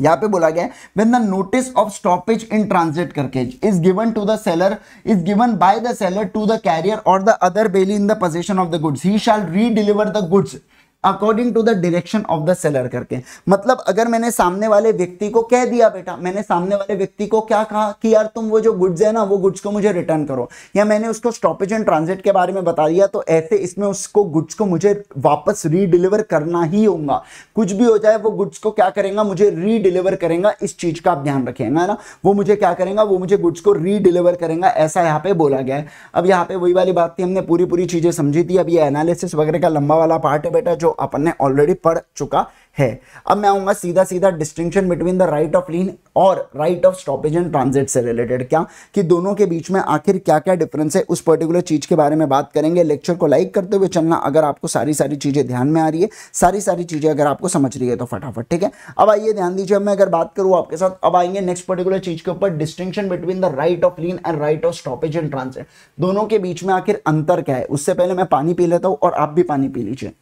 यहाँ पे बोला गया है when the notice of stoppage in transit करके is given to the seller, is given by the seller to the carrier और the other bailee in the position of the goods, he shall redeliver the goods according to the direction of the seller करके। मतलब अगर मैंने सामने वाले व्यक्ति को कह दिया, बेटा मैंने सामने वाले व्यक्ति को क्या कहा कि यार तुम वो जो गुड्स है ना वो गुड्स को मुझे रिटर्न करो, या मैंने उसको स्टॉपेज एंड ट्रांजिट के बारे में बता दिया, तो ऐसे इसमें उसको गुड्स को मुझे वापस रीडिलीवर करना ही होगा। कुछ भी हो जाए वो गुड्स को क्या करेगा, मुझे रीडिलीवर करेगा। इस चीज का आप ध्यान रखेंगे है ना, वो मुझे क्या करेगा, वो मुझे गुड्स को रीडिलीवर करेगा, ऐसा यहाँ पे बोला गया है। अब यहाँ पे वही वाली बात थी, हमने पूरी पूरी चीजें समझी थी। अब ये एनालिसिस वगैरह का लंबा वाला पार्ट है बेटा जो अपन ने ऑलरेडी पढ़ चुका है। अब मैं आऊंगा सीधा सीधा distinction between the right of lien और right of stoppage and transit से रिलेटेड, क्या कि दोनों के बीच में आखिर क्या क्या डिफरेंस है, उस पर्टिकुलर चीज के बारे में बात करेंगे। लेक्चर को लाइक करते हुए चलना अगर आपको सारी सारी चीजें ध्यान में आ रही है, सारी सारी चीजें अगर आपको समझ रही है तो फटाफट, ठीक है। अब आइए ध्यान दीजिए, अब मैं अगर बात करूँ आपके साथ, अब आएंगे नेक्स्ट पर्टिकुलर चीज के ऊपर, distinction between the right of lien and right of stoppage and transit, दोनों के बीच में आखिर अंतर क्या है। उससे पहले मैं पानी पी लेता हूँ और आप भी पानी पी लीजिए।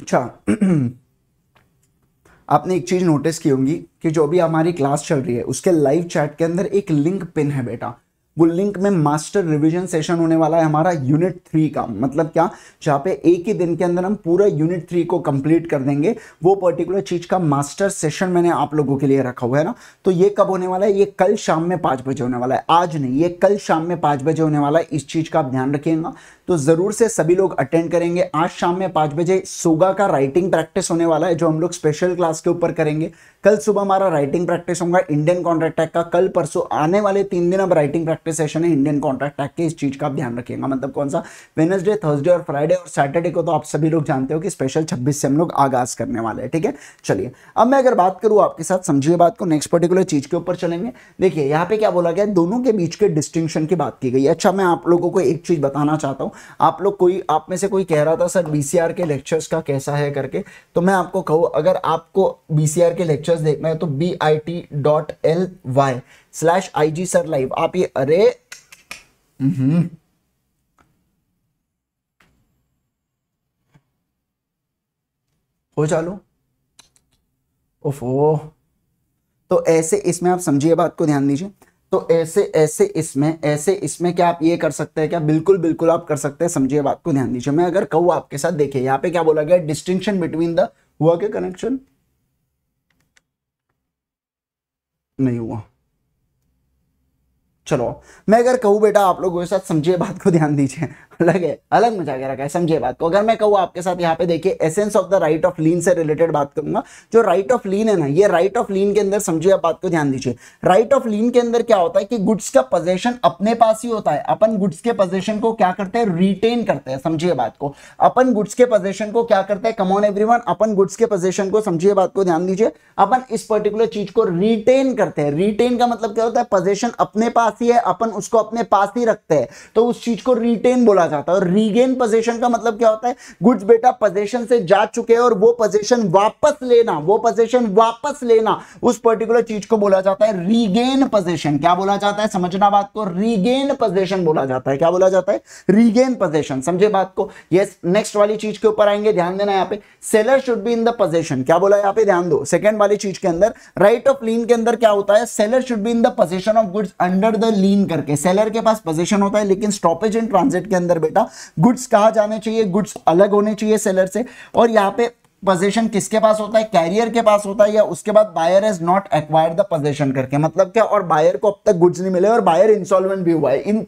अच्छा, आपने एक चीज नोटिस की होंगी कि जो भी हमारी क्लास चल रही है उसके लाइव चैट के अंदर एक लिंक पिन है बेटा, वो लिंक में मास्टर रिवीजन सेशन होने वाला है हमारा यूनिट 3 का। मतलब क्या, जहाँ पे एक ही दिन के अंदर हम पूरा यूनिट 3 को कंप्लीट कर देंगे, वो पर्टिकुलर चीज़ का मास्टर सेशन मैंने आप लोगों के लिए रखा हुआ है ना। तो ये कब होने वाला है, ये कल शाम में 5 बजे होने वाला है, आज नहीं, ये कल शाम में 5 बजे होने वाला है। इस चीज़ का आप ध्यान रखिएगा, तो ज़रूर से सभी लोग अटेंड करेंगे। आज शाम में 5 बजे सोगा का राइटिंग प्रैक्टिस होने वाला है जो हम लोग स्पेशल क्लास के ऊपर करेंगे। कल सुबह हमारा राइटिंग प्रैक्टिस होगा इंडियन कॉन्ट्रैक्ट एक्ट का, कल परसों आने वाले 3 दिन अब राइटिंग प्रैक्टिस सेशन है इंडियन कॉन्ट्रैक्ट एक्ट के। इस चीज का आप ध्यान रखिएगा, मतलब कौन सा, वेडनेसडे, थर्सडे और फ्राइडे, और सैटरडे को तो आप सभी लोग जानते हो कि स्पेशल 26 से हम लोग आगाज करने वाले हैं, ठीक है। चलिए अब मैं अगर बात करूं आपके साथ, समझिए बात को, नेक्स्ट पर्टिकुलर चीज के ऊपर चलेंगे। देखिए यहाँ पे क्या बोला गया, दोनों के बीच के डिस्टिंक्शन की बात की गई है। अच्छा, मैं आप लोगों को एक चीज बताना चाहता हूँ, आप लोग कोई, आप में से कोई कह रहा था सर बीसीआर के लेक्चर्स का कैसा है करके, तो मैं आपको कहूँ अगर आपको बीसीआर के लेक्चर्स देखना है तो bit.ly/IG Sir Live आप ये, अरे हो चालो, ओफो, तो ऐसे इसमें आप समझिए बात को, ध्यान दीजिए, तो ऐसे इसमें क्या आप ये कर सकते हैं, क्या बिल्कुल बिल्कुल आप कर सकते हैं, समझिए बात को, ध्यान दीजिए। मैं अगर कहूँ आपके साथ, देखिए यहाँ पे क्या बोला गया, डिस्टिंक्शन बिटवीन द, हुआ क्या कनेक्शन, नहीं हुआ, चलो मैं अगर कहूँ बेटा आप लोगों के साथ, समझिए बात को, ध्यान दीजिए, अलग है, अलग मजा के रखा है, समझिए बात को। अगर मैं कहूँ आपके साथ यहाँ पे देखिए, essence of the right of lien से रिलेटेड बात करूंगा। जो राइट ऑफ लीन है ना, ये राइट ऑफ लीन के अंदर, समझिए आप बात को, ध्यान दीजिए, राइट ऑफ लीन के अंदर क्या होता है कि गुड्स का पोजेशन अपने पास ही होता है, अपन गुड्स के पोजेशन को क्या करते हैं, रिटेन करते हैं, समझिए बात को, अपन गुड्स के पोजेशन को क्या करते हैं, कमॉन एवरीवन, अपन गुड्स के पोजेशन को, समझिए बात को, ध्यान दीजिए, अपन इस पर्टिकुलर चीज को रिटेन करते हैं। रिटेन का मतलब क्या होता है, पोजेशन अपने पास ही है, अपन उसको अपने पास ही रखते हैं, तो उस चीज को रिटेन बोला जाता है। और रीगेन पोजीशन का मतलब क्या होता है, गुड्स बेटा पोजीशन से जा चुके हैं और वो पोजीशन वापस लेना, वो पोजीशन वापस लेना, उस पर्टिकुलर चीज को बोला जाता है रीगेन पोजीशन। क्या बोला जाता है, समझना बात को, रीगेन पोजीशन बोला जाता है। क्या बोला जाता है, रीगेन पोजीशन, समझे बात को। यस, नेक्स्ट वाली चीज के ऊपर आएंगे, ध्यान देना यहाँ पे, seller should be in the position, क्या बोला यहाँ पे, ध्यान दो, सेकंड वाली चीज के अंदर, राइट ऑफ लीन के अंदर क्या होता है, seller should be in the position of goods under the lien करके, सेलर के पास पोजीशन होता है, लेकिन स्टॉपेज एंड ट्रांजिट के अंदर बेटा गुड्स कहाँ जाने चाहिए, गुड्स अलग होने चाहिए सेलर से। और यहाँ पे पोजीशन किसके पास होता है, कैरियर के पास होता है, या उसके बाद buyer has not acquired the position करके, मतलब क्या, और बायर को अब तक गुड्स नहीं मिले और बायर इंसॉल्वेंट भी हुआ है। इन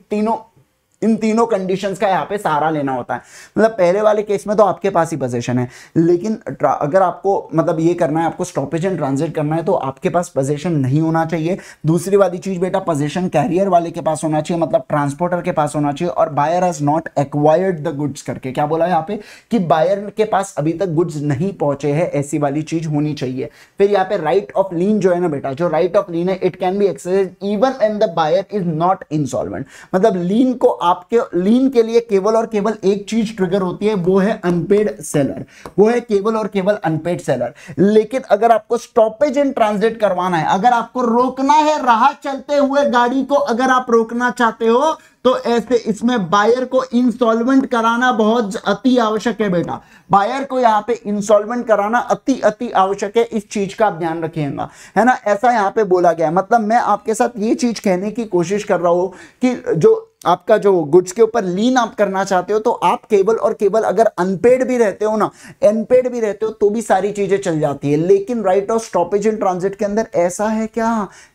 तीनों कंडीशंस का यहाँ पे सहारा लेना होता है। मतलब पहले वाले केस में तो आपके पास ही पोजीशन है, लेकिन अगर आपको, मतलब ये करना है, आपको स्टॉपेज एंड ट्रांजिट करना है, तो आपके पास पोजीशन नहीं होना चाहिए। दूसरी वाली चीज बेटा, पोजीशन कैरियर वाले के पास होना चाहिए, मतलब ट्रांसपोर्टर के पास होना चाहिए, और buyer has not acquired the goods करके, क्या बोला यहाँ पे कि बायर के पास अभी तक गुड्स नहीं पहुंचे हैं, ऐसी वाली चीज होनी चाहिए। फिर यहाँ पे राइट ऑफ लीन जो है ना बेटा, जो राइट ऑफ लीन है, it can be exercise even and the buyer is not insolvent, मतलब लीन को आपके लीन के लिए केवल और केवल एक चीज ट्रिगर होती है, वो है अनपेड सेलर, वो है केवल और केवल अनपेड सेलर। लेकिन अगर आपको स्टॉपेज इन ट्रांजिट करवाना है, अगर आपको रोकना है राह चलते हुए गाड़ी को, अगर आप रोकना चाहते हो तो ऐसे इसमें बायर को इंसॉल्वेंट कराना बहुत अति आवश्यक है बेटा, बायर को यहाँ पे इंसॉल्वेंट कराना अति अति आवश्यक है, इस चीज का आप ध्यान रखिएगा, है ना, ऐसा यहाँ पे बोला गया है। मतलब मैं आपके साथ ये चीज कहने की कोशिश कर रहा हूँ कि जो आपका जो गुड्स के ऊपर लीन आप करना चाहते हो तो आप केवल और केवल अगर अनपेड भी रहते हो ना, अनपेड भी रहते हो तो भी सारी चीजें चल जाती है। लेकिन right of stoppage in transit के अंदर ऐसा है क्या?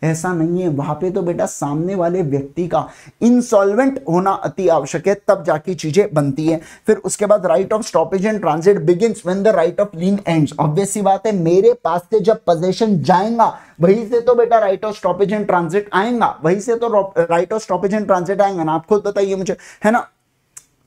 ऐसा नहीं है। वहां पे तो बेटा सामने वाले व्यक्ति का इंसॉल्वेंट होना अति आवश्यक है, तब जाके चीजें बनती है। फिर उसके बाद right of stoppage in transit begins when the right of lien ends. Obvious सी बात है, मेरे पास से जब पोजेशन जाएगा वहीं से तो बेटा right of stoppage in transit आएगा, वहीं से तो right of stoppage in transit आएगा, आप खुद बताइए मुझे, है ना।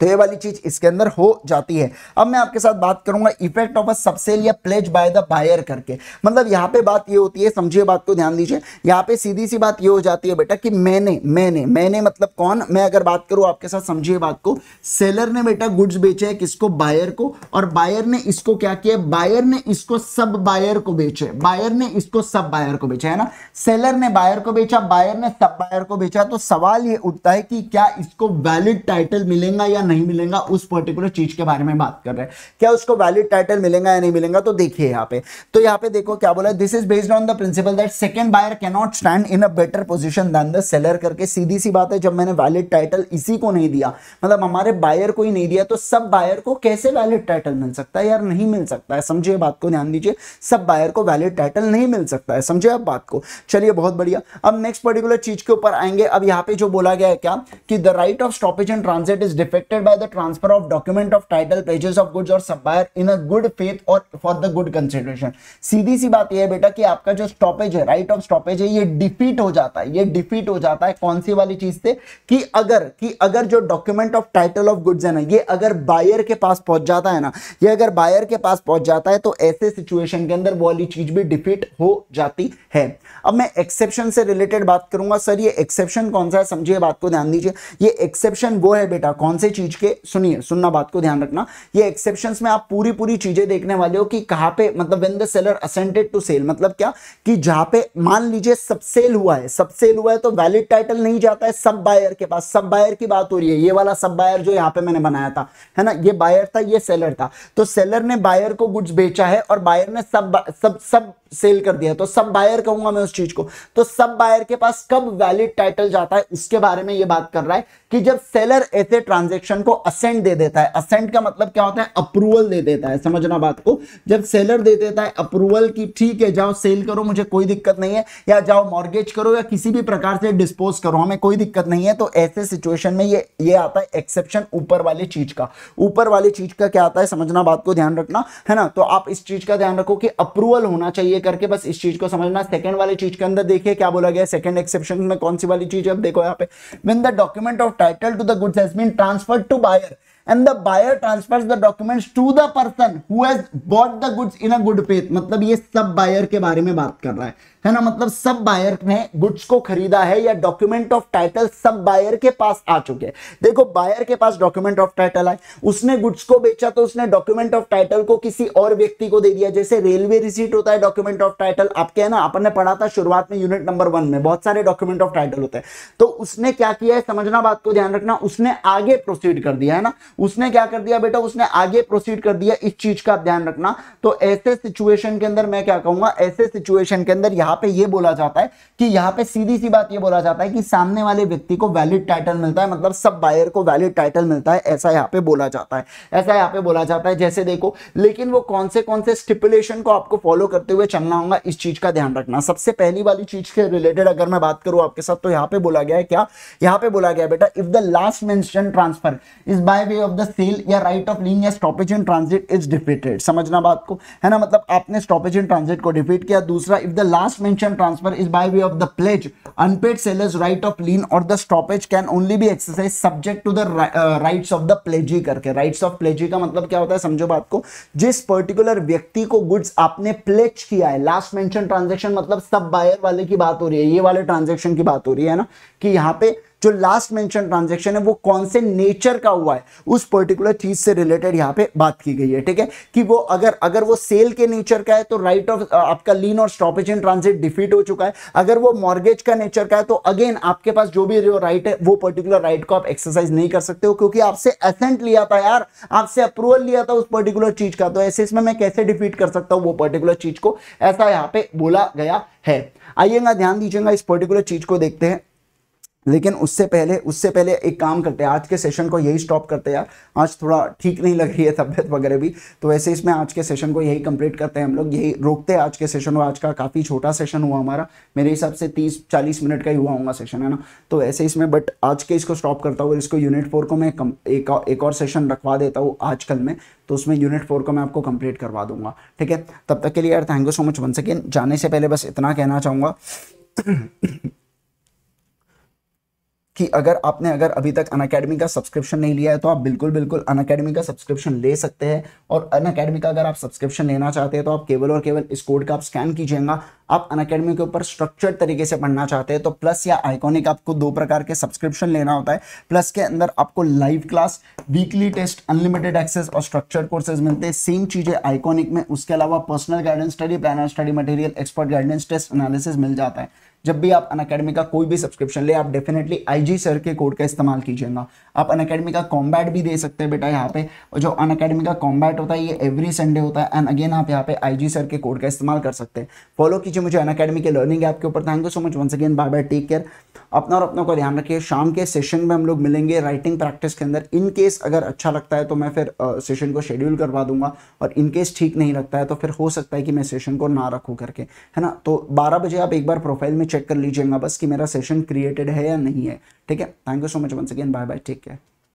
तो ये वाली चीज इसके अंदर हो जाती है। अब मैं आपके साथ बात करूंगा इफेक्ट ऑफ अ सबसेल या प्लेज बाय द बायर करके। मतलब यहाँ पे बात ये होती है, समझिए बात को, ध्यान दीजिए, यहाँ पे सीधी सी बात ये हो जाती है बेटा कि मैंने मतलब कौन, मैं अगर बात करूं आपके साथ, समझिए बात को, सेलर ने बेटा गुड्स बेचे है किसको, बायर को, और बायर ने इसको क्या किया, बायर ने इसको सब बायर को बेचे, बायर ने इसको सब बायर को बेचा, है ना। सेलर ने बायर को बेचा, बायर ने सब बायर को बेचा, तो सवाल ये उठता है कि क्या इसको वैलिड टाइटल मिलेगा या नहीं मिलेगा। उस पर्टिकुलर चीज के बारे में बात कर रहे हैं, क्या उसको वैलिड टाइटल मिलेगा या नहीं मिलेगा। तो देखिए यहाँ पे, तो यहाँ पे देखो क्या बोला, this is based on the principle that second buyer can not stand in a better position than the seller करके। सीधी सी बात है, जब मैंने वैलिड टाइटल इसी को नहीं दिया, मतलब हमारे बायर को ही नहीं दिया, तो सब बायर को कैसे वैलिड टाइटल मिल सकता है यार, नहीं मिल सकता है। समझिए बात को, ध्यान दीजिए, सब बायर को वैलिड टाइटल नहीं मिल सकता है, समझे आप बात को। चलिए बहुत बढ़िया, अब नेक्स्ट पर्टिकुलर चीज के ऊपर आएंगे। अब यहाँ पे जो बोला गया है क्या कि the right of stoppage and transit is defected by the transfer of document of title pledges of goods or supplier in a good faith or for the good consideration। सीधी सी बात ये है बेटा कि आपका जो स्टॉपेज है, राइट ऑफ स्टॉपेज है, ये डिफीट हो जाता है, ये डिफीट हो जाता है कौन सी वाली चीज से, कि अगर जो document of title of goods है ना, ये अगर बायर के पास पहुंच जाता है ना, ये अगर बायर के पास पहुंच जाता है तो ऐसे सिचुएशन के अंदर वो वाली चीज भी डिफीट हो जाती है। अब मैं एक्सेप्शन से रिलेटेड बात करूंगा। सर ये एक्सेप्शन कौन सा है, समझिए बात को, ध्यान दीजिए, ये एक्सेप्शन वो है बेटा, कौन से चीज के, सुनिए, सुनना बात को, ध्यान रखना, ये एक्सेप्शंस में आप पूरी चीजें देखने वाले हो कि कहां पे, मतलब when the seller assented to cell, मतलब क्या कि जहां पे मान लीजिए सबसेल हुआ है तो वैलिड टाइटल नहीं जाता है सब बायर के पास। सब बायर की बात हो रही है, ये वाला सब बायर जो यहाँ पे मैंने बनाया था, है ना, ये बायर था, ये सेलर था। तो सेलर ने बायर को गुड्स बेचा है और बायर ने सब सेल कर दिया, तो सब बायर कहूंगा मैं उस चीज को। तो सब बायर के पास कब वैलिड टाइटल जाता है उसके बारे में ये बात कर रहा है कि जब सेलर ऐसे ट्रांजैक्शन को असेंट दे देता है। असेंट का मतलब क्या होता है, अप्रूवल दे देता है, समझना बात को। जब सेलर दे देता है अप्रूवल की ठीक है जाओ सेल करो, मुझे कोई दिक्कत नहीं है, या जाओ मॉर्गेज करो, या किसी भी प्रकार से डिस्पोज करो, हमें कोई दिक्कत नहीं है, तो ऐसे सिचुएशन में ये आता है एक्सेप्शन ऊपर वाली चीज का। ऊपर वाली चीज का क्या आता है, समझना बात को, ध्यान रखना, है ना। तो आप इस चीज का ध्यान रखो कि अप्रूवल होना चाहिए करके, बस इस चीज को समझना। सेकंड वाली चीज के अंदर देखिए क्या बोला गया, सेकंड एक्सेप्शन में कौन सी वाली चीज है, अब देखो यहाँ पे, when the document of title to the goods has been transferred to buyer and the buyer transfers the documents to the person who has bought the goods in a good faith। मतलब ये सब buyer के बारे में बात कर रहा है ना, मतलब सब बायर ने गुड्स को खरीदा है या डॉक्यूमेंट ऑफ टाइटल सब बायर के पास आ चुके हैं। देखो बायर के पास डॉक्यूमेंट ऑफ टाइटल आए, उसने गुड्स को बेचा तो उसने डॉक्यूमेंट ऑफ टाइटल को किसी और व्यक्ति को दे दिया। जैसे रेलवे रिसीट होता है डॉक्यूमेंट ऑफ टाइटल आपके, है ना, अपन पढ़ा था शुरुआत में यूनिट नंबर 1 में, बहुत सारे डॉक्यूमेंट ऑफ टाइटल होते हैं। तो उसने क्या किया है, समझना बात को, ध्यान रखना, उसने आगे प्रोसीड कर दिया, है ना, उसने क्या कर दिया बेटा, उसने आगे प्रोसीड कर दिया, इस चीज का ध्यान रखना। तो ऐसे सिचुएशन के अंदर मैं क्या कहूंगा, ऐसे सिचुएशन के अंदर यहाँ पे ये बोला जाता है कि यहाँ पे सीधी सी बात ये बोला जाता है कि सामने वाले व्यक्ति को वैलिड टाइटल मिलता है, मतलब सब बायर को वैलिड टाइटल मिलता है, ऐसा यहाँ पे बोला जाता है, ऐसा यहाँ पे बोला जाता है। जैसे देखो, लेकिन वो कौन से स्टिपुलेशन को आपको फॉलो करते हुए चलना होगा, इस चीज का ध्यान रखना। सबसे पहली वाली चीज के रिलेटेड अगर मैं बात करूं आपके साथ, तो यहाँ पे बोला गया है क्या, यहाँ पे बोला गया बेटा, if the last mention transfer is by way of the sale या राइट ऑफ लीन या stoppage in transit is defeated, समझना बात को, है ना, मतलब आपने स्टॉपेज इन ट्रांजिट को डिफीट किया। दूसरा, if the last mention transfer is by way of the pledge, unpaid sellers right of lien और the stoppage can only be exercise subject to the rights of the pledgee करके। Rights of प्लेजी का मतलब क्या होता है, समझो बात को, जिस पर्टिकुलर व्यक्ति को गुड्स आपने प्लेज किया है, लास्ट मेंशन ट्रांजेक्शन मतलब सब बायर वाले की बात हो रही है, ये वाले ट्रांजेक्शन की बात हो रही है ना, कि यहाँ पे जो लास्ट मेंशन ट्रांजैक्शन है वो कौन से नेचर का हुआ है, उस पर्टिकुलर चीज से रिलेटेड यहाँ पे बात की गई है। ठीक है कि वो अगर वो सेल के नेचर का है तो राइट ऑफ आपका लीन और स्टॉपेज इन ट्रांजिट डिफीट हो चुका है। अगर वो मॉर्गेज का नेचर का है तो अगेन आपके पास जो भी राइट है वो पर्टिकुलर राइट को आप एक्सरसाइज नहीं कर सकते हो, क्योंकि आपसे एसेंट लिया था यार, आपसे अप्रूवल लिया था उस पर्टिकुलर चीज का, तो ऐसे इसमें मैं कैसे डिफीट कर सकता हूं वो पर्टिकुलर चीज को, ऐसा यहां पे बोला गया है। आइएगा ध्यान दीजिएगा इस पर्टिकुलर चीज को देखते हैं, लेकिन उससे पहले एक काम करते हैं, आज के सेशन को यही स्टॉप करते हैं यार, आज थोड़ा ठीक नहीं लग रही है तबीयत वगैरह भी, तो वैसे इसमें आज के सेशन को यही कंप्लीट करते हैं हम लोग, यही रोकते हैं आज के सेशन को। आज का काफ़ी छोटा सेशन हुआ हमारा, मेरे हिसाब से 30-40 मिनट का ही हुआ होगा सेशन, है ना, तो ऐसे इसमें बट आज के इसको स्टॉप करता हूँ। इसको यूनिट 4 को मैं एक और सेशन रखवा देता हूँ आजकल में, तो उसमें यूनिट 4 को मैं आपको कंप्लीट करवा दूंगा। ठीक है, तब तक के लिए यार thank you so much once again. जाने से पहले बस इतना कहना चाहूँगा कि अगर आपने अभी तक अनअकैडमी का सब्सक्रिप्शन नहीं लिया है तो आप बिल्कुल अनअकैडमी का सब्सक्रिप्शन ले सकते हैं। और अनअकैडमी का अगर आप सब्सक्रिप्शन लेना चाहते हैं तो आप केवल और केवल इस कोड का आप स्कैन कीजिएगा। आप अनअकैडमी के ऊपर स्ट्रक्चर्ड तरीके से पढ़ना चाहते हैं तो प्लस या आइकॉनिक, आपको 2 प्रकार के सब्सक्रिप्शन लेना होता है। प्लस के अंदर आपको live class, weekly test, unlimited access और स्ट्रक्चर्ड कोर्सेज मिलते हैं। सेम चीज़ें आइकॉनिक में, उसके अलावा personal guidance, study planner, study material, expert guidance, test analysis मिल जाता है। जब भी आप अनअकैडमी का कोई भी सब्सक्रिप्शन ले, आप डेफिनेटली IG सर के कोड का इस्तेमाल कीजिएगा। आप अनअकैडमी का कॉम्बैट भी दे सकते हैं बेटा यहाँ पे, और जो अनअकैडमी का कॉम्बैट होता है ये एवरी संडे होता है। एंड अगेन आप यहाँ पे IG सर के कोड का इस्तेमाल कर सकते हैं। फॉलो कीजिए मुझे अनअकैडमी के लर्निंग ऐप के ऊपर। Thank you so much once again, bye bye, take care, अपना और अपनों को ध्यान रखिए। शाम के सेशन में हम लोग मिलेंगे राइटिंग प्रैक्टिस के अंदर। इन केस अगर अच्छा लगता है तो मैं फिर सेशन को शेड्यूल करवा दूंगा, और इन केस ठीक नहीं लगता है तो फिर हो सकता है कि मैं सेशन को ना रखूँ करके, है ना। तो 12 बजे आप एक बार प्रोफाइल में चेक कर लीजिएगा बस कि मेरा सेशन क्रिएटेड है या नहीं है। ठीक है, thank you so much once again, bye bye, take care.